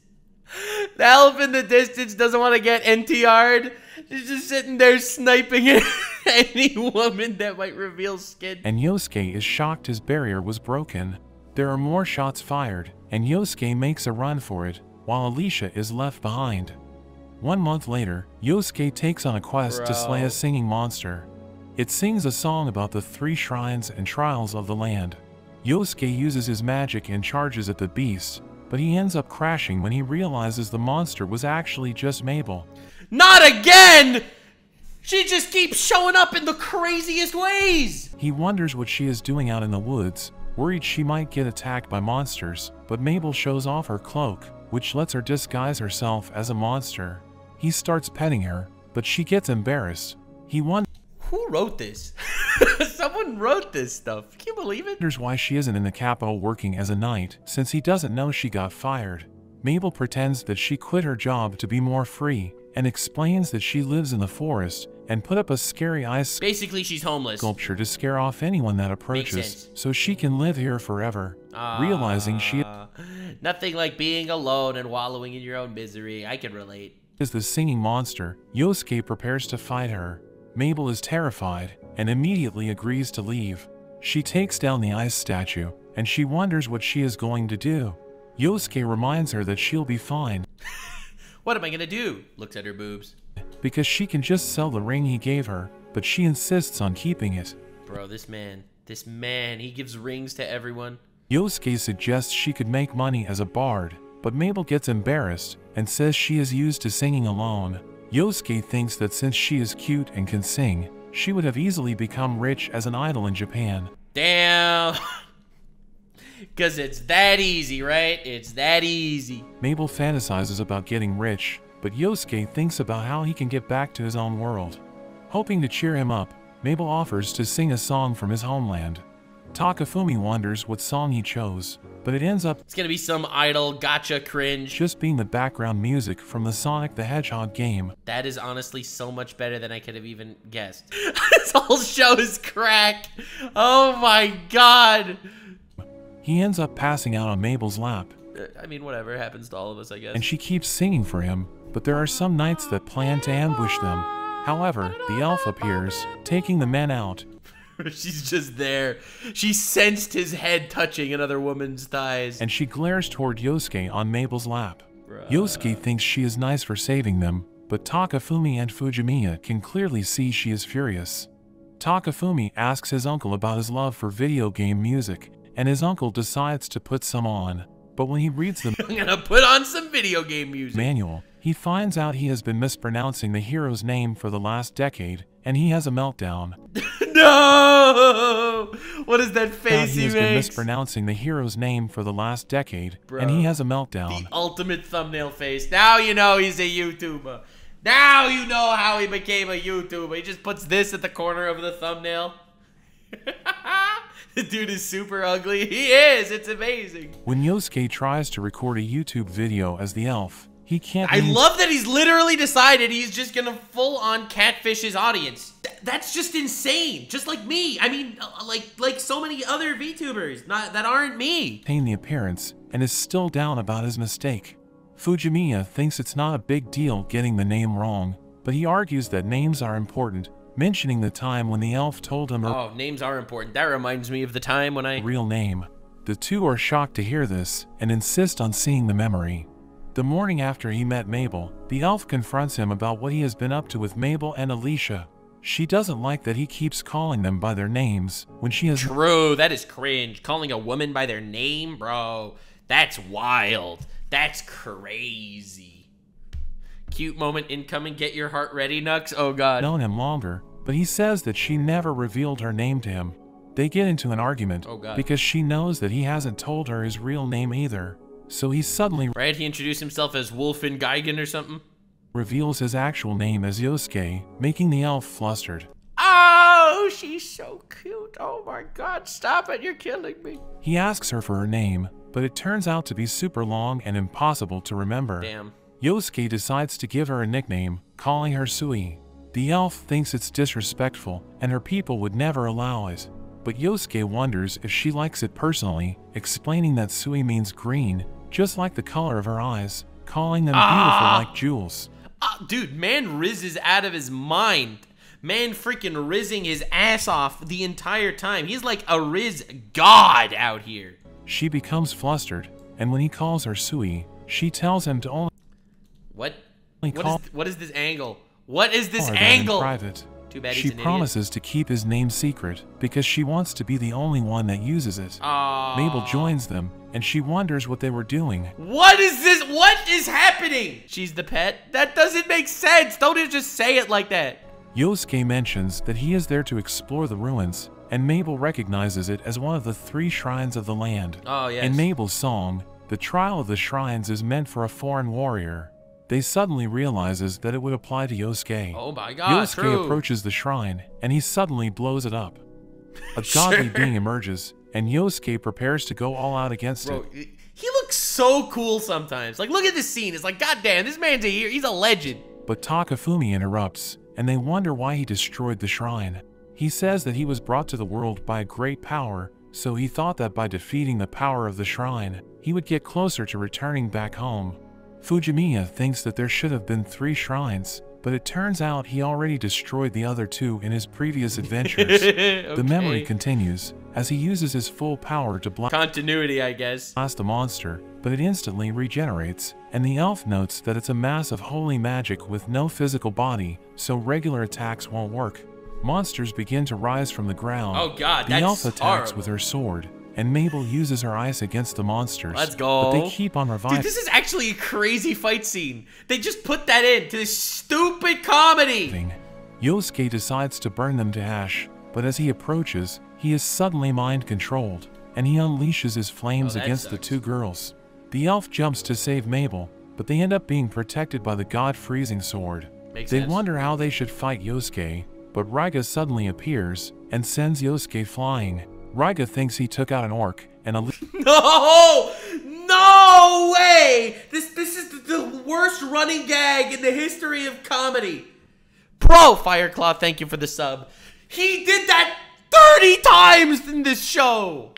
The elf in the distance doesn't want to get NTR'd. She's just sitting there sniping at any woman that might reveal skin. And Yosuke is shocked his barrier was broken. There are more shots fired, and Yosuke makes a run for it, while Alicia is left behind. 1 month later, Yosuke takes on a quest to slay a singing monster. It sings a song about the 3 shrines and trials of the land. Yosuke uses his magic and charges at the beast, but he ends up crashing when he realizes the monster was actually just Mabel. Not again! She just keeps showing up in the craziest ways! He wonders what she is doing out in the woods, worried she might get attacked by monsters, but Mabel shows off her cloak, which lets her disguise herself as a monster. He starts petting her, but she gets embarrassed. He wonders... Who wrote this? Someone wrote this stuff. Can you believe it? Wonders why she isn't in the capital working as a knight, since he doesn't know she got fired. Mabel pretends that she quit her job to be more free, and explains that she lives in the forest, and put up a scary ice... Basically, she's homeless. ...sculpture to scare off anyone that approaches, so she can live here forever. Realizing she... Nothing like being alone and wallowing in your own misery. I can relate. As the singing monster, Yosuke prepares to fight her. Mabel is terrified, and immediately agrees to leave. She takes down the ice statue, and she wonders what she is going to do. Yosuke reminds her that she'll be fine. What am I gonna do? Looks at her boobs. Because she can just sell the ring he gave her, but she insists on keeping it. Bro, this man, he gives rings to everyone. Yosuke suggests she could make money as a bard, but Mabel gets embarrassed and says she is used to singing alone. Yosuke thinks that since she is cute and can sing, she would have easily become rich as an idol in Japan. Damn! 'Cause it's that easy, right? It's that easy. Mabel fantasizes about getting rich, but Yosuke thinks about how he can get back to his own world. Hoping to cheer him up, Mabel offers to sing a song from his homeland. Takafumi wonders what song he chose, but it ends up it's gonna be some idle gotcha cringe just being the background music from the Sonic the Hedgehog game. That is honestly so much better than I could have even guessed. This whole show is crack. Oh my god. He ends up passing out on Mabel's lap. I mean, whatever happens to all of us, I guess. And she keeps singing for him, but there are some knights that plan to ambush them. However, the elf appears, taking the men out. She's just there. She sensed his head touching another woman's thighs. And she glares toward Yosuke on Mabel's lap. Bruh. Yosuke thinks she is nice for saving them, but Takafumi and Fujimiya can clearly see she is furious. Takafumi asks his uncle about his love for video game music, and his uncle decides to put some on. But when he reads the I'm gonna put on some video game music manual, he finds out he has been mispronouncing the hero's name for the last decade, and he has a meltdown. No! What is that face he makes? He's been mispronouncing the hero's name for the last decade, bro, and he has a meltdown. The ultimate thumbnail face. Now you know he's a YouTuber. Now you know how he became a YouTuber. He just puts this at the corner of the thumbnail. The dude is super ugly. He is. It's amazing. When Yosuke tries to record a YouTube video as the elf, he can't. I love that he's literally decided he's just gonna full on catfish his audience. That's just insane. Just like me. I mean, like so many other VTubers that aren't me. Pain the appearance and is still down about his mistake. Fujimiya thinks it's not a big deal getting the name wrong, but he argues that names are important, mentioning the time when the elf told him her names are important. That reminds me of the time when I real name. The two are shocked to hear this and insist on seeing the memory. The morning after he met Mabel, the elf confronts him about what he has been up to with Mabel and Alicia. She doesn't like that he keeps calling them by their names when she is true. That is cringe. Calling a woman by their name, bro. That's wild. That's crazy. Cute moment incoming, get your heart ready, Nux. Oh god. Known him longer, but he says that she never revealed her name to him. They get into an argument, oh god, because she knows that he hasn't told her his real name either. So he suddenly right, he introduced himself as Wolfganblood or something. Reveals his actual name as Yosuke, making the elf flustered. Oh, she's so cute. Oh my god, stop it, you're killing me. He asks her for her name, but it turns out to be super long and impossible to remember. Damn. Yosuke decides to give her a nickname, calling her Sui. The elf thinks it's disrespectful, and her people would never allow it. But Yosuke wonders if she likes it personally, explaining that Sui means green, just like the color of her eyes, calling them beautiful like jewels. Dude, man rizzes out of his mind. Man freaking rizzing his ass off the entire time. He's like a rizz god out here. She becomes flustered, and when he calls her Sui, she tells him to only What is this angle? What is this angle? Private. Too bad she promises to keep his name secret because she wants to be the only one that uses it. Aww. Mabel joins them and she wonders what they were doing. What is this? What is happening? She's the pet? That doesn't make sense. Don't just say it like that. Yosuke mentions that he is there to explore the ruins, and Mabel recognizes it as one of the three shrines of the land. Oh, yes. In Mabel's song, the trial of the shrines is meant for a foreign warrior. They suddenly realizes that it would apply to Yosuke. Oh my god, Yosuke approaches the shrine, and he suddenly blows it up. A godly being emerges, and Yosuke prepares to go all out against it. He looks so cool sometimes. Like, look at this scene. It's like, goddamn, this man's a hero. He's a legend. But Takafumi interrupts, and they wonder why he destroyed the shrine. He says that he was brought to the world by a great power, so he thought that by defeating the power of the shrine, he would get closer to returning back home. Fujimiya thinks that there should have been three shrines, but it turns out he already destroyed the other two in his previous adventures. Okay. The memory continues as he uses his full power to block continuity, I guess. Blast the monster, but it instantly regenerates, and the elf notes that it's a mass of holy magic with no physical body, so regular attacks won't work. Monsters begin to rise from the ground. Oh god, that's horrible. The elf attacks with her sword, and Mabel uses her ice against the monsters. Let's go. But they keep on reviving. Dude, this is actually a crazy fight scene. They just put that into this stupid comedy. Yosuke decides to burn them to ash, but as he approaches, he is suddenly mind-controlled, and he unleashes his flames against the two girls. The elf jumps to save Mabel, but they end up being protected by the god freezing sword. Makes sense. They wonder how they should fight Yosuke, but Raiga suddenly appears and sends Yosuke flying. Raiga thinks he took out an orc and Alicia— No! No way! This is the worst running gag in the history of comedy. Bro, Fireclaw, thank you for the sub. He did that 30 times in this show!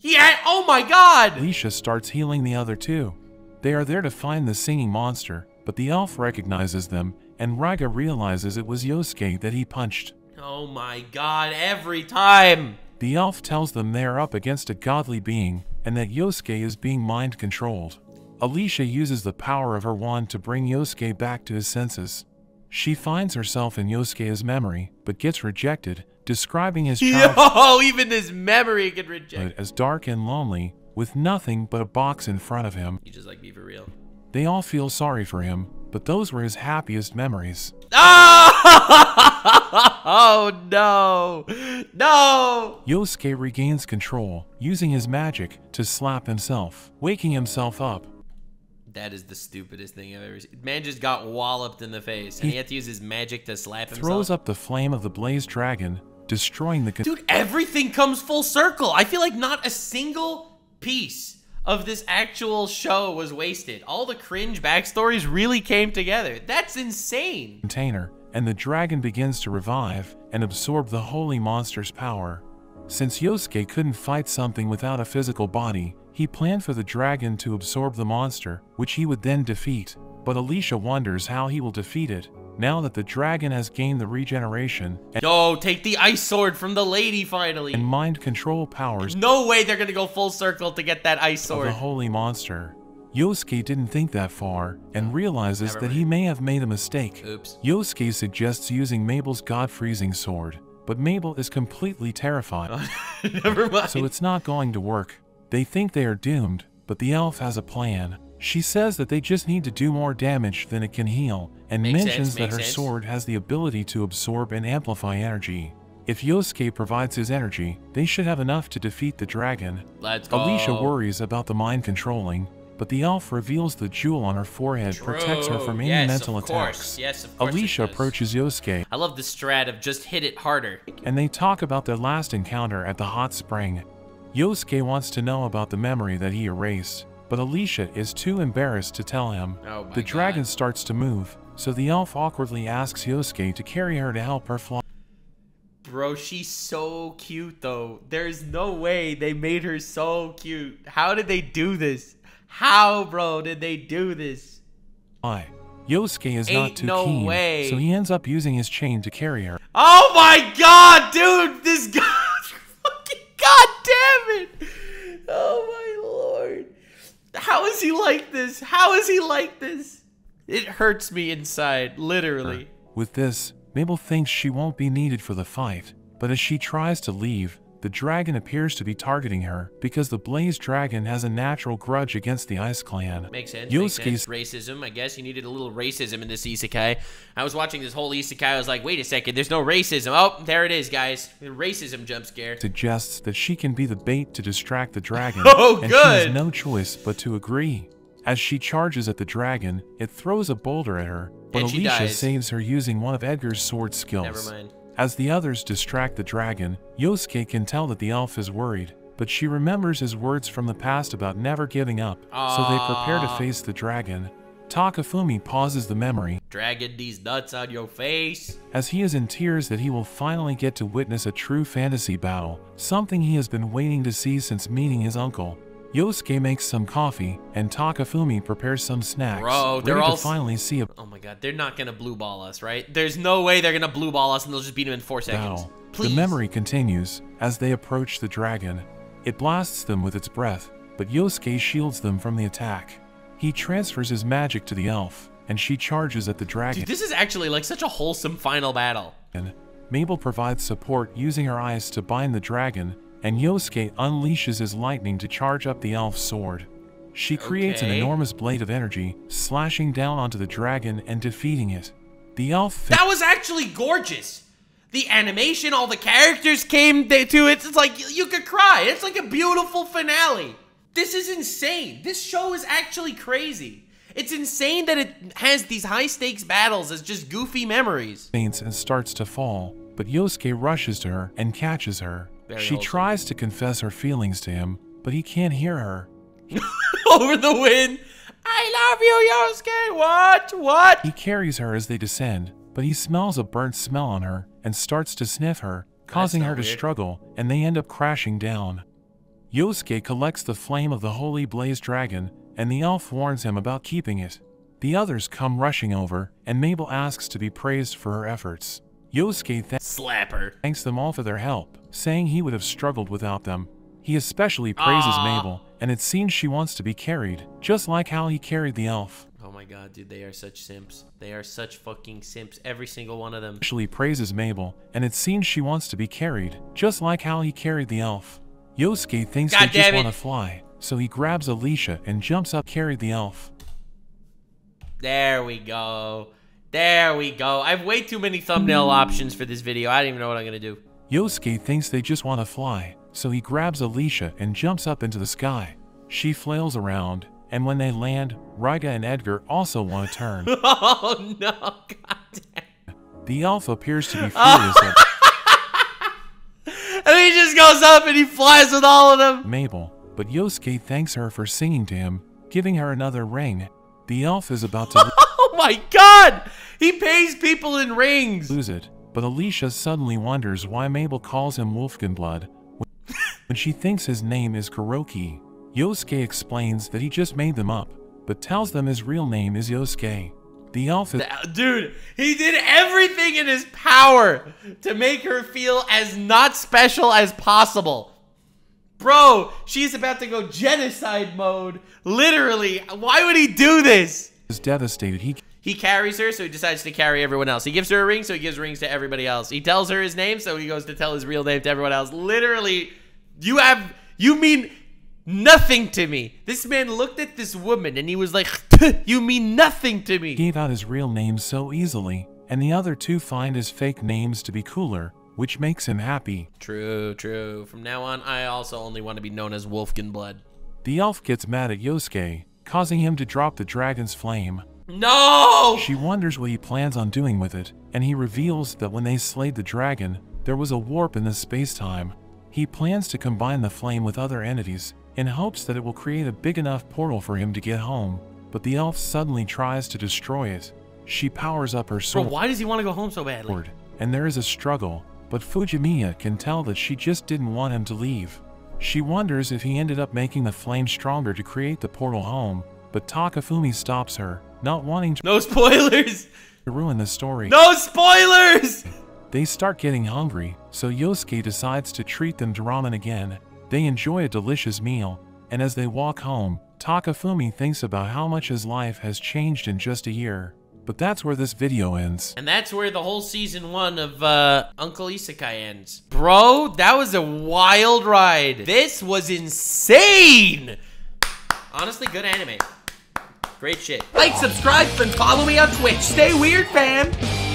Yeah, oh my god! Alicia starts healing the other two. They are there to find the singing monster, but the elf recognizes them, and Raiga realizes it was Yosuke that he punched. Oh my god, every time! The elf tells them they are up against a godly being, and that Yosuke is being mind-controlled. Alicia uses the power of her wand to bring Yosuke back to his senses. She finds herself in Yosuke's memory, but gets rejected, describing his childhood— Oh, even his memory can reject— as dark and lonely, with nothing but a box in front of him. You just like me for real. They all feel sorry for him, but those were his happiest memories. Oh no! No! Yosuke regains control, using his magic to slap himself, waking himself up. That is the stupidest thing I've ever seen. Man just got walloped in the face, and he had to use his magic to slap himself. Throws up the flame of the blaze dragon, destroying the— Dude, everything comes full circle! I feel like not a single piece of this actual show was wasted. All the cringe backstories really came together. That's insane. Container, and the dragon begins to revive and absorb the holy monster's power. Since Yosuke couldn't fight something without a physical body, he planned for the dragon to absorb the monster, which he would then defeat. But Alicia wonders how he will defeat it, now that the dragon has gained the regeneration. No, take the ice sword from the lady finally! And mind control powers. No way they're gonna go full circle to get that ice sword. Of the holy monster. Yosuke didn't think that far and realizes that he may have made a mistake. Oops. Yosuke suggests using Mabel's god-freezing sword, but Mabel is completely terrified. Never mind. So it's not going to work. They think they are doomed, but the elf has a plan. She says that they just need to do more damage than it can heal, and mentions that her sword has the ability to absorb and amplify energy. If Yosuke provides his energy, they should have enough to defeat the dragon. Let's go. Alicia worries about the mind controlling, but the elf reveals the jewel on her forehead protects her from any mental attacks. Yes, of course. Alicia approaches Yosuke. I love the strat of just hit it harder. And they talk about their last encounter at the hot spring. Yosuke wants to know about the memory that he erased, but Alicia is too embarrassed to tell him. The dragon starts to move, so the elf awkwardly asks Yosuke to carry her to help her fly. Bro, she's so cute though. There's no way they made her so cute. How did they do this? How, bro, did they do this? Why? Yosuke is not too keen, so he ends up using his chain to carry her. Oh my god, dude! This guy... Fucking goddamn it! Oh my lord. How is he like this? How is he like this? It hurts me inside, literally. With this, Mabel thinks she won't be needed for the fight, but as she tries to leave, the dragon appears to be targeting her because the Blaze Dragon has a natural grudge against the Ice Clan. Makes sense. Yosuke's racism, I guess. You needed a little racism in this isekai. I was watching this whole isekai. I was like, wait a second, there's no racism. Oh, there it is, guys. The racism jump scare. Suggests that she can be the bait to distract the dragon. Oh, and good. She has no choice but to agree. As she charges at the dragon, it throws a boulder at her, but Alicia saves her using one of Edgar's sword skills. Never mind. As the others distract the dragon, Yosuke can tell that the elf is worried, but she remembers his words from the past about never giving up, so they prepare to face the dragon. Takafumi pauses the memory. Dragon these nuts on your face. As he is in tears that he will finally get to witness a true fantasy battle, something he has been waiting to see since meeting his uncle. Yosuke makes some coffee, and Takafumi prepares some snacks. Bro, they're all finally see a— Oh my god, they're not gonna blue ball us, right? There's no way they're gonna blue ball us and they'll just beat him in 4 seconds. Battle. Please. The memory continues as they approach the dragon. It blasts them with its breath, but Yosuke shields them from the attack. He transfers his magic to the elf, and she charges at the dragon. Dude, this is actually like such a wholesome final battle. Mabel provides support using her eyes to bind the dragon, and Yosuke unleashes his lightning to charge up the elf's sword. She creates an enormous blade of energy, slashing down onto the dragon and defeating it. The elf— That was actually gorgeous! The animation, all the characters came to it, it's like, you could cry, it's like a beautiful finale! This is insane! This show is actually crazy! It's insane that it has these high-stakes battles as just goofy memories. ...and starts to fall, but Yosuke rushes to her and catches her. She tries to confess her feelings to him, but he can't hear her. Over the wind. I love you, Yosuke. What? He carries her as they descend, but he smells a burnt smell on her and starts to sniff her, causing her to struggle, and they end up crashing down. Yosuke collects the flame of the holy blaze dragon, and the elf warns him about keeping it. The others come rushing over, and Mabel asks to be praised for her efforts. Yosuke thanks them all for their help, saying he would have struggled without them. He especially praises Mabel, and it seems she wants to be carried, just like how he carried the elf. Oh my god, dude, they are such simps. They are such fucking simps, every single one of them. Especially praises Mabel, and it seems she wants to be carried, just like how he carried the elf. Yosuke thinks they just want to fly, so he grabs Alicia and jumps up, carried the elf. There we go. There we go. I have way too many thumbnail options for this video. I don't even know what I'm gonna do. Yosuke thinks they just want to fly, so he grabs Alicia and jumps up into the sky. She flails around, and when they land, Raiga and Edgar also want to turn. Oh no, goddamn. The elf appears to be furious at and he just goes up and he flies with all of them. Mabel, but Yosuke thanks her for singing to him, giving her another ring. The elf is about to oh my god! He pays people in rings! Lose it, but Alicia suddenly wonders why Mabel calls him Wolfganblood when she thinks his name is Kuroki. Yosuke explains that he just made them up, but tells them his real name is Yosuke. The elf is- Dude, he did everything in his power to make her feel as not special as possible. Bro, she's about to go genocide mode. Literally, why would he do this? He's devastated. He carries her, so he decides to carry everyone else. He gives her a ring, so he gives rings to everybody else. He tells her his name, so he goes to tell his real name to everyone else. Literally, you mean nothing to me. This man looked at this woman and he was like, you mean nothing to me. He gave out his real name so easily, and the other two find his fake names to be cooler, which makes him happy. True, true. From now on, I also only want to be known as Wolfganblood. The elf gets mad at Yosuke, causing him to drop the dragon's flame. No! She wonders what he plans on doing with it, and he reveals that when they slayed the dragon, there was a warp in the space-time. He plans to combine the flame with other entities, in hopes that it will create a big enough portal for him to get home, but the elf suddenly tries to destroy it. She powers up her sword. Bro, why does he want to go home so badly? And there is a struggle, but Fujimiya can tell that she just didn't want him to leave. She wonders if he ended up making the flame stronger to create the portal home, but Takafumi stops her, not wanting to- No spoilers! ...to ruin the story. No spoilers! They start getting hungry, so Yosuke decides to treat them to ramen again. They enjoy a delicious meal, and as they walk home, Takafumi thinks about how much his life has changed in just a year. But that's where this video ends. And that's where the whole season 1 of Uncle Isekai ends. Bro, that was a wild ride. This was insane. Honestly, good anime. Great shit. Like, subscribe, and follow me on Twitch. Stay weird, fam.